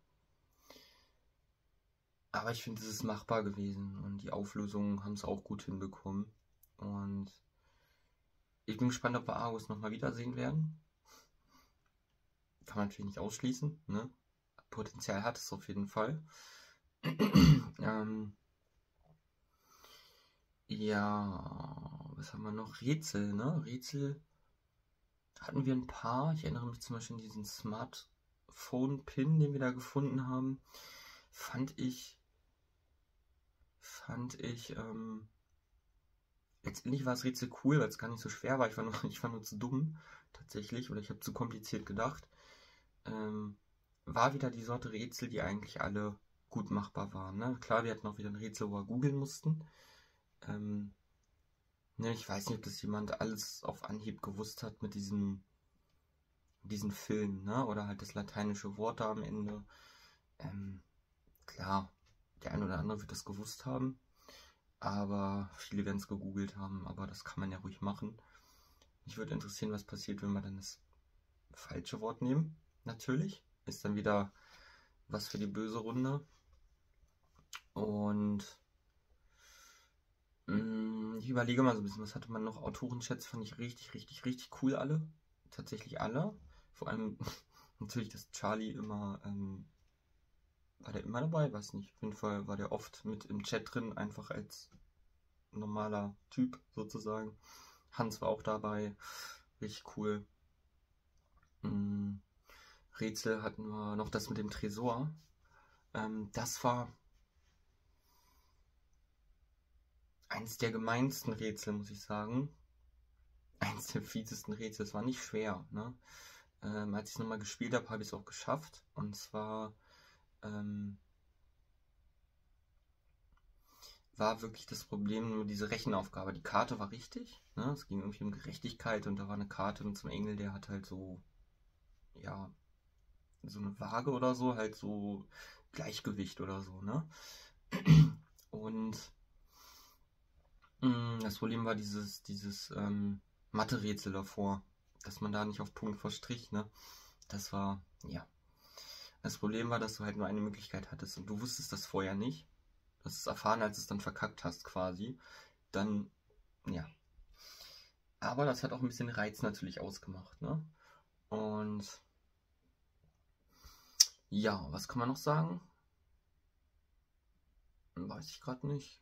Aber ich finde, es ist machbar gewesen und die Auflösungen haben es auch gut hinbekommen. Und ich bin gespannt, ob wir Argus nochmal wiedersehen werden. Kann man natürlich nicht ausschließen, ne? Potenzial hat es auf jeden Fall. ähm, ja, was haben wir noch? Rätsel, ne? Rätsel hatten wir ein paar. Ich erinnere mich zum Beispiel an diesen Smartphone-Pin, den wir da gefunden haben. Fand ich, fand ich, ähm, letztendlich war das Rätsel cool, weil es gar nicht so schwer war. Ich war nur, ich war nur zu dumm, tatsächlich, oder ich habe zu kompliziert gedacht. Ähm, war wieder die Sorte Rätsel, die eigentlich alle gut machbar waren. Ne? Klar, wir hatten auch wieder ein Rätsel, wo wir googeln mussten. Ähm, ne, ich weiß nicht, ob das jemand alles auf Anhieb gewusst hat mit diesem, diesem Film, ne? Oder halt das lateinische Wort da am Ende. Ähm, klar, der ein oder andere wird das gewusst haben. Aber viele werden es gegoogelt haben, aber das kann man ja ruhig machen. Mich würde interessieren, was passiert, wenn wir dann das falsche Wort nehmen. Natürlich. Ist dann wieder was für die böse Runde. Und mh, ich überlege mal so ein bisschen, was hatte man noch? Autorenchats fand ich richtig, richtig, richtig cool alle. Tatsächlich alle. Vor allem natürlich, dass Charlie immer... Ähm, War der immer dabei? Weiß nicht. Auf jeden Fall war der oft mit im Chat drin, einfach als normaler Typ sozusagen. Hans war auch dabei. Richtig cool. Mhm. Rätsel hatten wir noch das mit dem Tresor. Ähm, das war eins der gemeinsten Rätsel, muss ich sagen. Eins der fiesesten Rätsel. Es war nicht schwer, ne? Ähm, als ich es nochmal gespielt habe, habe ich es auch geschafft. Und zwar... Ähm, war wirklich das Problem nur diese Rechenaufgabe. Die Karte war richtig, ne? Es ging irgendwie um Gerechtigkeit und da war eine Karte mit so einem Engel, der hat halt so, ja, so eine Waage oder so, halt so Gleichgewicht oder so, ne? Und mh, das Problem war dieses, dieses ähm, Mathe-Rätsel davor. dass man da nicht auf Punkt verstrich, ne? Das war, ja. Das Problem war, dass du halt nur eine Möglichkeit hattest und du wusstest das vorher nicht. Du hast es erfahren, als du es dann verkackt hast quasi. Dann, ja. Aber das hat auch ein bisschen Reiz natürlich ausgemacht, ne? Und ja, was kann man noch sagen? Weiß ich gerade nicht.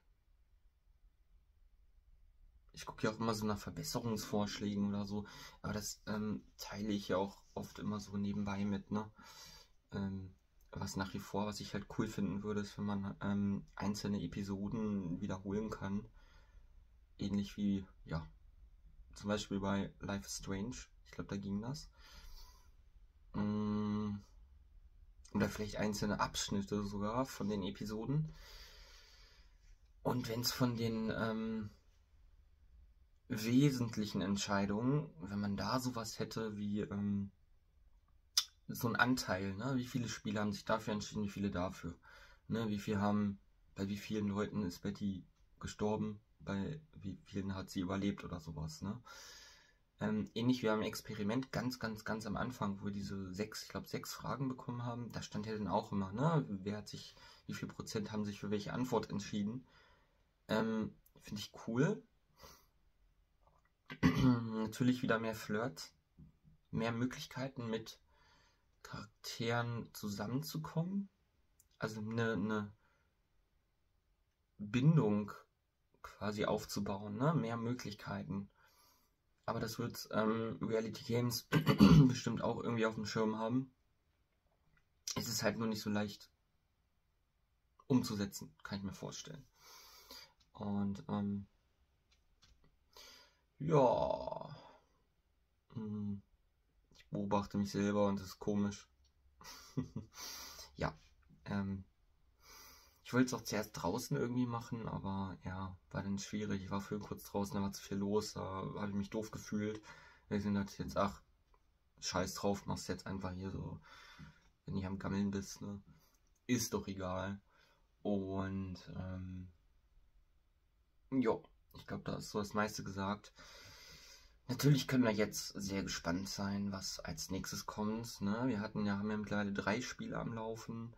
Ich gucke ja auch immer so nach Verbesserungsvorschlägen oder so. Aber das ähm, teile ich ja auch oft immer so nebenbei mit, ne? Ähm, was nach wie vor, was ich halt cool finden würde, ist, wenn man ähm, einzelne Episoden wiederholen kann. Ähnlich wie, ja, zum Beispiel bei Life is Strange. Ich glaube, da ging das. Ähm, oder vielleicht einzelne Abschnitte sogar von den Episoden. Und wenn es von den ähm, wesentlichen Entscheidungen, wenn man da sowas hätte wie ähm, so ein Anteil, ne? Wie viele Spieler haben sich dafür entschieden, wie viele dafür, ne? Wie viel haben, bei wie vielen Leuten ist Betty gestorben, bei wie vielen hat sie überlebt oder sowas, ne? Ähm, ähnlich wie beim Experiment ganz, ganz, ganz am Anfang, wo wir diese sechs, ich glaube sechs Fragen bekommen haben, da stand ja dann auch immer, ne? Wer hat sich, wie viel Prozent haben sich für welche Antwort entschieden? Ähm, finde ich cool. Natürlich wieder mehr Flirt, mehr Möglichkeiten mit Charakteren zusammenzukommen, also eine, eine Bindung quasi aufzubauen, ne? Mehr Möglichkeiten. Aber das wird ähm, Reality Games bestimmt auch irgendwie auf dem Schirm haben. Es ist halt nur nicht so leicht umzusetzen, kann ich mir vorstellen. Und ähm, ja, ich beobachte mich selber und das ist komisch. Ja, ähm, ich wollte es auch zuerst draußen irgendwie machen, aber ja, war dann schwierig. Ich war vorhin kurz draußen, da war zu viel los, da habe ich mich doof gefühlt. Deswegen dachte ich jetzt, ach, scheiß drauf, mach's jetzt einfach hier so, wenn du am Gammeln bist, ne? Ist doch egal. Und, ähm, jo. Ich glaube, da ist so das meiste gesagt. Natürlich können wir jetzt sehr gespannt sein, was als nächstes kommt. Ne? Wir hatten ja, haben ja mittlerweile drei Spiele am Laufen.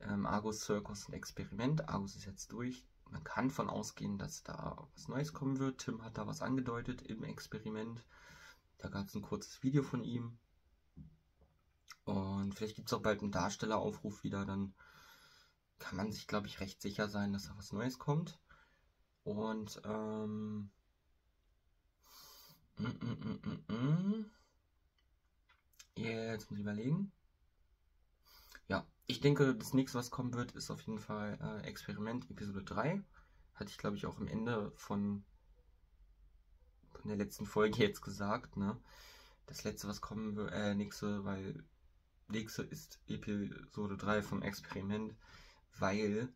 Ähm, Argus, Circus und Experiment. Argus ist jetzt durch. Man kann davon ausgehen, dass da was Neues kommen wird. Tim hat da was angedeutet im Experiment. Da gab es ein kurzes Video von ihm. Und vielleicht gibt es auch bald einen Darstelleraufruf wieder. Dann kann man sich, glaube ich, recht sicher sein, dass da was Neues kommt. Und, ähm, mm, mm, mm, mm, mm. jetzt muss ich überlegen. Ja, ich denke, das nächste, was kommen wird, ist auf jeden Fall äh, Experiment Episode drei. Hatte ich, glaube ich, auch am Ende von, von der letzten Folge jetzt gesagt, ne? Das letzte, was kommen wird, äh, nächste, weil, nächste ist Episode drei vom Experiment, weil...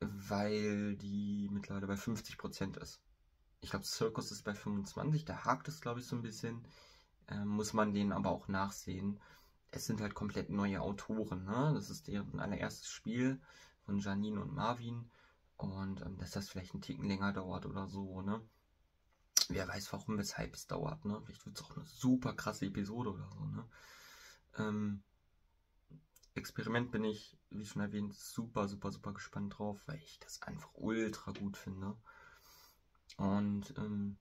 weil die mittlerweile bei fünfzig Prozent ist. Ich glaube, Circus ist bei fünfundzwanzig, da hakt es, glaube ich, so ein bisschen. Ähm, muss man denen aber auch nachsehen. Es sind halt komplett neue Autoren, ne? Das ist deren allererstes Spiel von Janine und Marvin. Und ähm, dass das vielleicht einen Ticken länger dauert oder so, ne? Wer weiß, warum, weshalb es dauert, ne? Vielleicht wird es auch eine super krasse Episode oder so, ne? Ähm... Experiment bin ich, wie schon erwähnt, super, super, super gespannt drauf, weil ich das einfach ultra gut finde. Und ähm,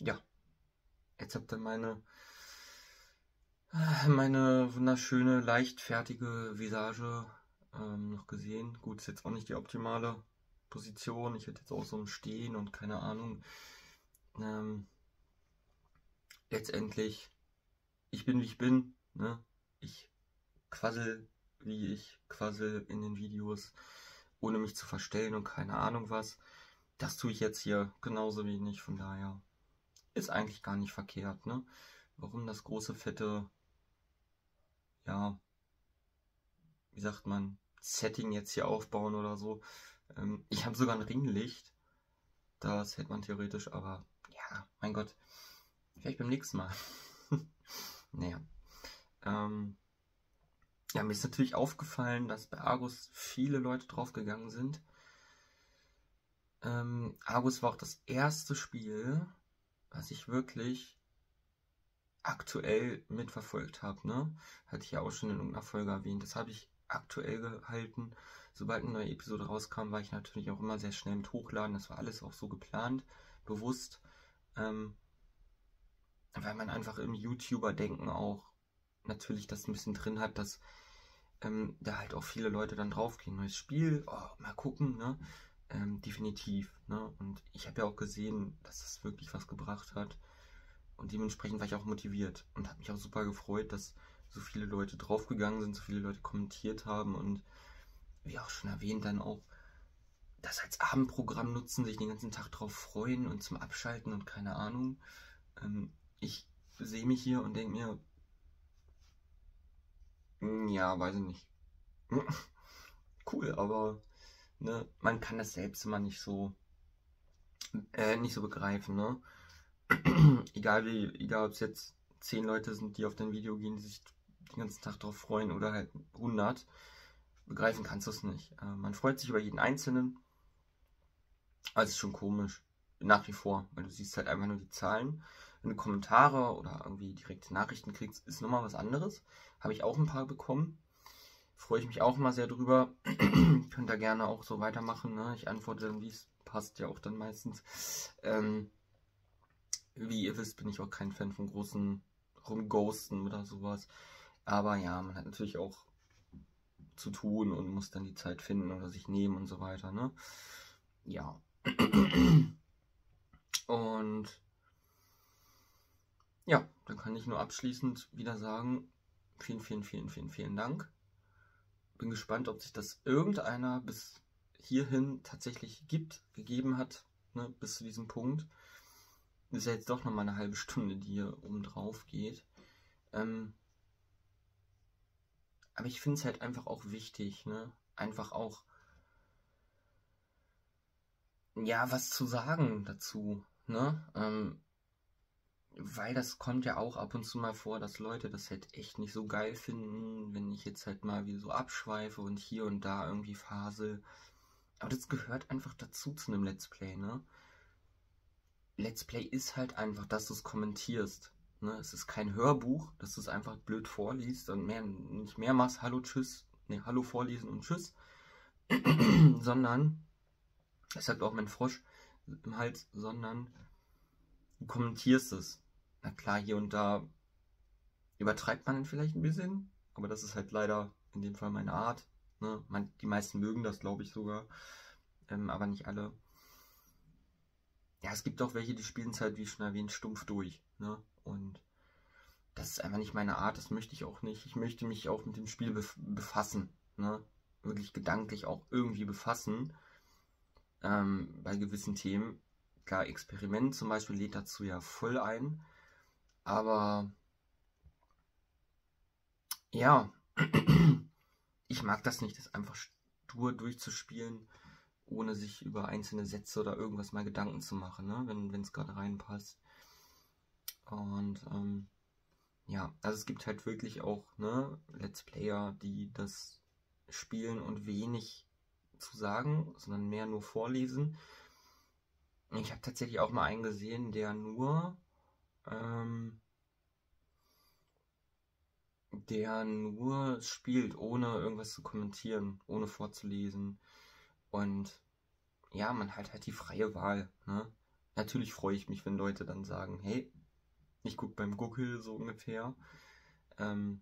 ja, jetzt habt ihr meine, meine wunderschöne, leichtfertige Visage ähm, noch gesehen. Gut, ist jetzt auch nicht die optimale Position. Ich hätte jetzt auch so ein Stehen und keine Ahnung. Ähm, letztendlich, ich bin, wie ich bin, ne? Ich quassel, wie ich quassel in den Videos, ohne mich zu verstellen und keine Ahnung was. Das tue ich jetzt hier genauso wenig, von daher ist eigentlich gar nicht verkehrt, ne? Warum das große, fette, ja, wie sagt man, Setting jetzt hier aufbauen oder so. Ähm, ich habe sogar ein Ringlicht, das hätte man theoretisch, aber ja, mein Gott, vielleicht beim nächsten Mal. Naja, ähm, ja, mir ist natürlich aufgefallen, dass bei Argus viele Leute draufgegangen sind. Ähm, Argus war auch das erste Spiel, was ich wirklich aktuell mitverfolgt habe, ne? Hatte ich ja auch schon in irgendeiner Folge erwähnt. Das habe ich aktuell gehalten. Sobald eine neue Episode rauskam, war ich natürlich auch immer sehr schnell mit Hochladen. Das war alles auch so geplant, bewusst. Ähm, weil man einfach im YouTuber-Denken auch natürlich das ein bisschen drin hat, dass ähm, da halt auch viele Leute dann draufgehen. Neues Spiel, oh, mal gucken, ne? Ähm, definitiv, ne? Und ich habe ja auch gesehen, dass das wirklich was gebracht hat. Und dementsprechend war ich auch motiviert und habe mich auch super gefreut, dass so viele Leute draufgegangen sind, so viele Leute kommentiert haben und wie auch schon erwähnt, dann auch das als Abendprogramm nutzen, sich den ganzen Tag drauf freuen und zum Abschalten und keine Ahnung. Ähm, ich sehe mich hier und denke mir, ja, weiß ich nicht. Cool, aber ne, man kann das selbst immer nicht so äh, nicht so begreifen, ne? Egal wie, egal ob es jetzt zehn Leute sind, die auf dein Video gehen, die sich den ganzen Tag drauf freuen oder halt hundert, begreifen kannst du es nicht. Äh, man freut sich über jeden Einzelnen, aber es ist schon komisch, nach wie vor, weil du siehst halt einfach nur die Zahlen. Wenn du Kommentare oder irgendwie direkte Nachrichten kriegst, ist nochmal was anderes. Habe ich auch ein paar bekommen. Freue ich mich auch mal sehr drüber. Könnt da gerne auch so weitermachen, ne? Ich antworte dann, wie es passt, ja auch dann meistens. Ähm, wie ihr wisst, bin ich auch kein Fan von großen Rumghosten oder sowas. Aber ja, man hat natürlich auch zu tun und muss dann die Zeit finden oder sich nehmen und so weiter, ne? Ja. Und ja, dann kann ich nur abschließend wieder sagen, vielen, vielen, vielen, vielen, vielen Dank. Bin gespannt, ob sich das irgendeiner bis hierhin tatsächlich gibt, gegeben hat, ne, bis zu diesem Punkt. Ist ja jetzt doch nochmal eine halbe Stunde, die hier oben drauf geht. Ähm, aber ich finde es halt einfach auch wichtig, ne? Einfach auch, ja, was zu sagen dazu, ne? Ähm, Weil das kommt ja auch ab und zu mal vor, dass Leute das halt echt nicht so geil finden, wenn ich jetzt halt mal wie so abschweife und hier und da irgendwie fasel. Aber das gehört einfach dazu zu einem Let's Play, ne? Let's Play ist halt einfach, dass du es kommentierst, ne? Es ist kein Hörbuch, dass du es einfach blöd vorliest und mehr, nicht mehr machst, hallo, tschüss, ne, hallo vorlesen und tschüss, sondern, deshalb auch mein Frosch im Hals, sondern du kommentierst es. Na klar, hier und da übertreibt man vielleicht ein bisschen, aber das ist halt leider in dem Fall meine Art, ne? Man, die meisten mögen das, glaube ich sogar, ähm, aber nicht alle. Ja, es gibt auch welche, die spielen es halt, wie schon erwähnt, stumpf durch, ne? Und das ist einfach nicht meine Art, das möchte ich auch nicht. Ich möchte mich auch mit dem Spiel bef befassen, ne? Wirklich gedanklich auch irgendwie befassen, ähm, bei gewissen Themen. Klar, Experiment zum Beispiel lädt dazu ja voll ein, aber ja, ich mag das nicht, das einfach stur durchzuspielen, ohne sich über einzelne Sätze oder irgendwas mal Gedanken zu machen, ne? Wenn es gerade reinpasst. Und ähm, ja, also es gibt halt wirklich auch, ne, Let's Player, die das spielen und wenig zu sagen, sondern mehr nur vorlesen. Ich habe tatsächlich auch mal einen gesehen, der nur, ähm, der nur spielt, ohne irgendwas zu kommentieren, ohne vorzulesen. Und ja, man hat halt die freie Wahl, ne? Natürlich freue ich mich, wenn Leute dann sagen, hey, ich gucke beim Google so ungefähr. Ähm,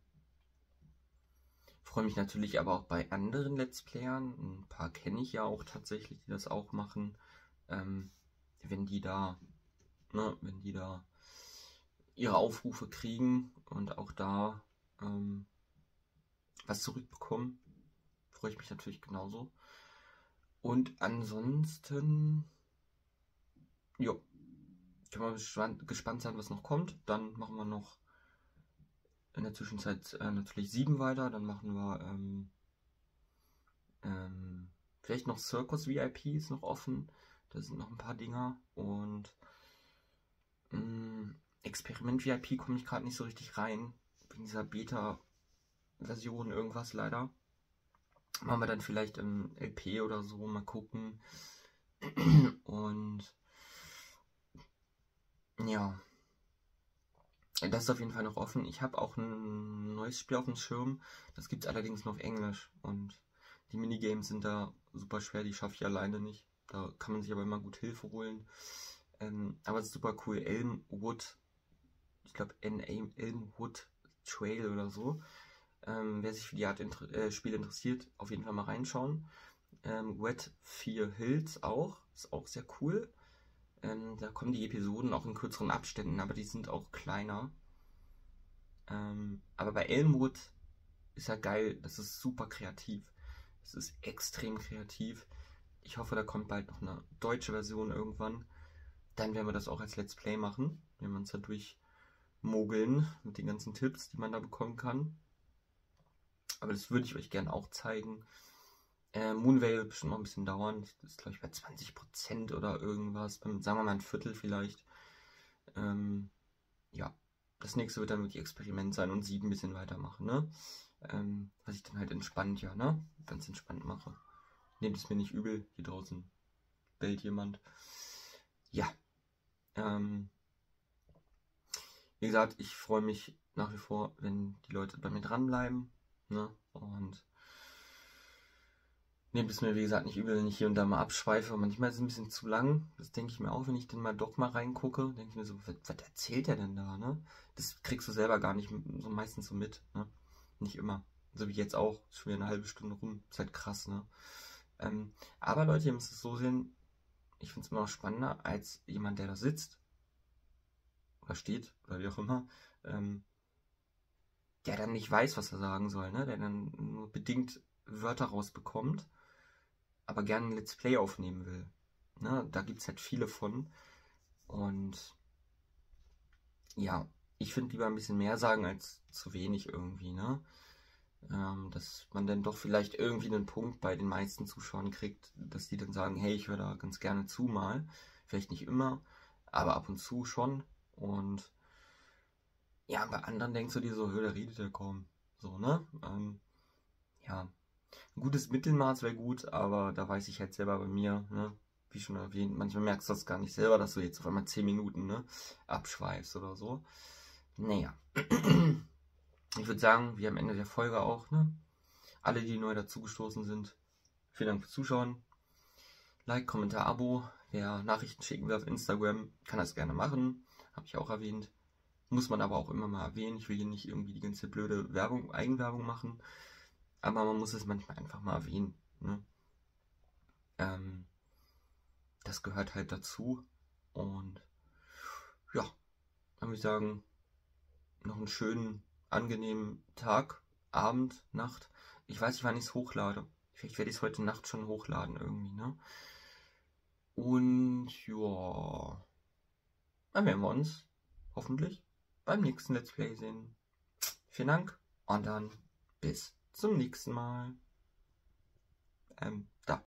freue mich natürlich aber auch bei anderen Let's Playern, ein paar kenne ich ja auch tatsächlich, die das auch machen, ähm, wenn die da, ne, wenn die da ihre Aufrufe kriegen und auch da ähm, was zurückbekommen, freue ich mich natürlich genauso. Und ansonsten, jo, kann man gespannt, gespannt sein, was noch kommt. Dann machen wir noch in der Zwischenzeit äh, natürlich sieben weiter. Dann machen wir ähm, ähm, vielleicht noch Circus V I P ist noch offen. Da sind noch ein paar Dinger und mh, Experiment V I P komme ich gerade nicht so richtig rein. Wegen dieser Beta-Version irgendwas leider. Machen wir dann vielleicht im L P oder so, mal gucken. Und ja, Das ist auf jeden Fall noch offen. Ich habe auch ein neues Spiel auf dem Schirm. Das gibt es allerdings nur auf Englisch. Und die Minigames sind da super schwer. Die schaffe ich alleine nicht. Da kann man sich aber immer gut Hilfe holen. Ähm, aber es ist super cool. Elmwood, ich glaube Elmwood Trail oder so. Ähm, wer sich für die Art Inter äh, Spiel interessiert, auf jeden Fall mal reinschauen. Ähm, Wet Fear Hills auch. Ist auch sehr cool. Ähm, da kommen die Episoden auch in kürzeren Abständen, aber die sind auch kleiner. Ähm, aber bei Elmwood ist ja geil. Das ist super kreativ. Das ist extrem kreativ. Ich hoffe, da kommt bald noch eine deutsche Version irgendwann. Dann werden wir das auch als Let's Play machen. Wenn wir uns da durchmogeln mit den ganzen Tipps, die man da bekommen kann. Aber das würde ich euch gerne auch zeigen. Äh, Moonvale wird bestimmt noch ein bisschen dauern. Das ist, glaube ich, bei zwanzig Prozent oder irgendwas. Beim, sagen wir mal ein Viertel vielleicht. Ähm, ja, das nächste wird dann wirklich Experiment sein und sieben ein bisschen weitermachen, ne? Ähm, was ich dann halt entspannt, ja, ne? Ganz entspannt mache. Nehmt es mir nicht übel. Hier draußen bellt jemand. Ja. Ähm, wie gesagt, ich freue mich nach wie vor, wenn die Leute bei mir dranbleiben. Ne? Und nehmt es mir, wie gesagt, nicht übel, wenn ich hier und da mal abschweife. Manchmal ist es ein bisschen zu lang. Das denke ich mir auch, wenn ich dann mal doch mal reingucke. Denke ich mir so, was, was erzählt er denn da? Ne? Das kriegst du selber gar nicht so meistens so mit. Ne? Nicht immer. So wie jetzt auch. Ist schon wieder eine halbe Stunde rum. Ist halt krass. Ne? Ähm, aber Leute, ihr müsst es so sehen. Ich finde es immer noch spannender als jemand, der da sitzt. Oder steht. Oder wie auch immer. Ähm, der dann nicht weiß, was er sagen soll, ne? Der dann nur bedingt Wörter rausbekommt, aber gerne ein Let's Play aufnehmen will. Ne? Da gibt es halt viele von. Und ja, ich finde lieber ein bisschen mehr sagen als zu wenig irgendwie, ne? Ähm, dass man dann doch vielleicht irgendwie einen Punkt bei den meisten Zuschauern kriegt, dass die dann sagen, hey, ich höre da ganz gerne zu mal. Vielleicht nicht immer, aber ab und zu schon. Und ja, bei anderen denkst du dir so, hör, da redet ja kaum. So, ne? Ähm, ja. Ein gutes Mittelmaß wäre gut, aber da weiß ich halt selber bei mir, ne? Wie schon erwähnt, manchmal merkst du das gar nicht selber, dass du jetzt auf einmal zehn Minuten, ne? Abschweifst oder so. Naja. Ich würde sagen, wie am Ende der Folge auch, ne? Alle, die neu dazugestoßen sind, vielen Dank fürs Zuschauen. Like, Kommentar, Abo. Wer Nachrichten schicken will auf Instagram, kann das gerne machen. Habe ich auch erwähnt. Muss man aber auch immer mal erwähnen. Ich will hier nicht irgendwie die ganze blöde Werbung, Eigenwerbung machen. Aber man muss es manchmal einfach mal erwähnen. Ne? Ähm, das gehört halt dazu. Und ja, dann würde ich sagen, noch einen schönen, angenehmen Tag, Abend, Nacht. Ich weiß nicht, wann ich es hochlade. Vielleicht werde ich es heute Nacht schon hochladen irgendwie. Ne? Und ja, dann werden wir uns hoffentlich beim nächsten Let's Play sehen. Vielen Dank und dann bis zum nächsten Mal. Ähm.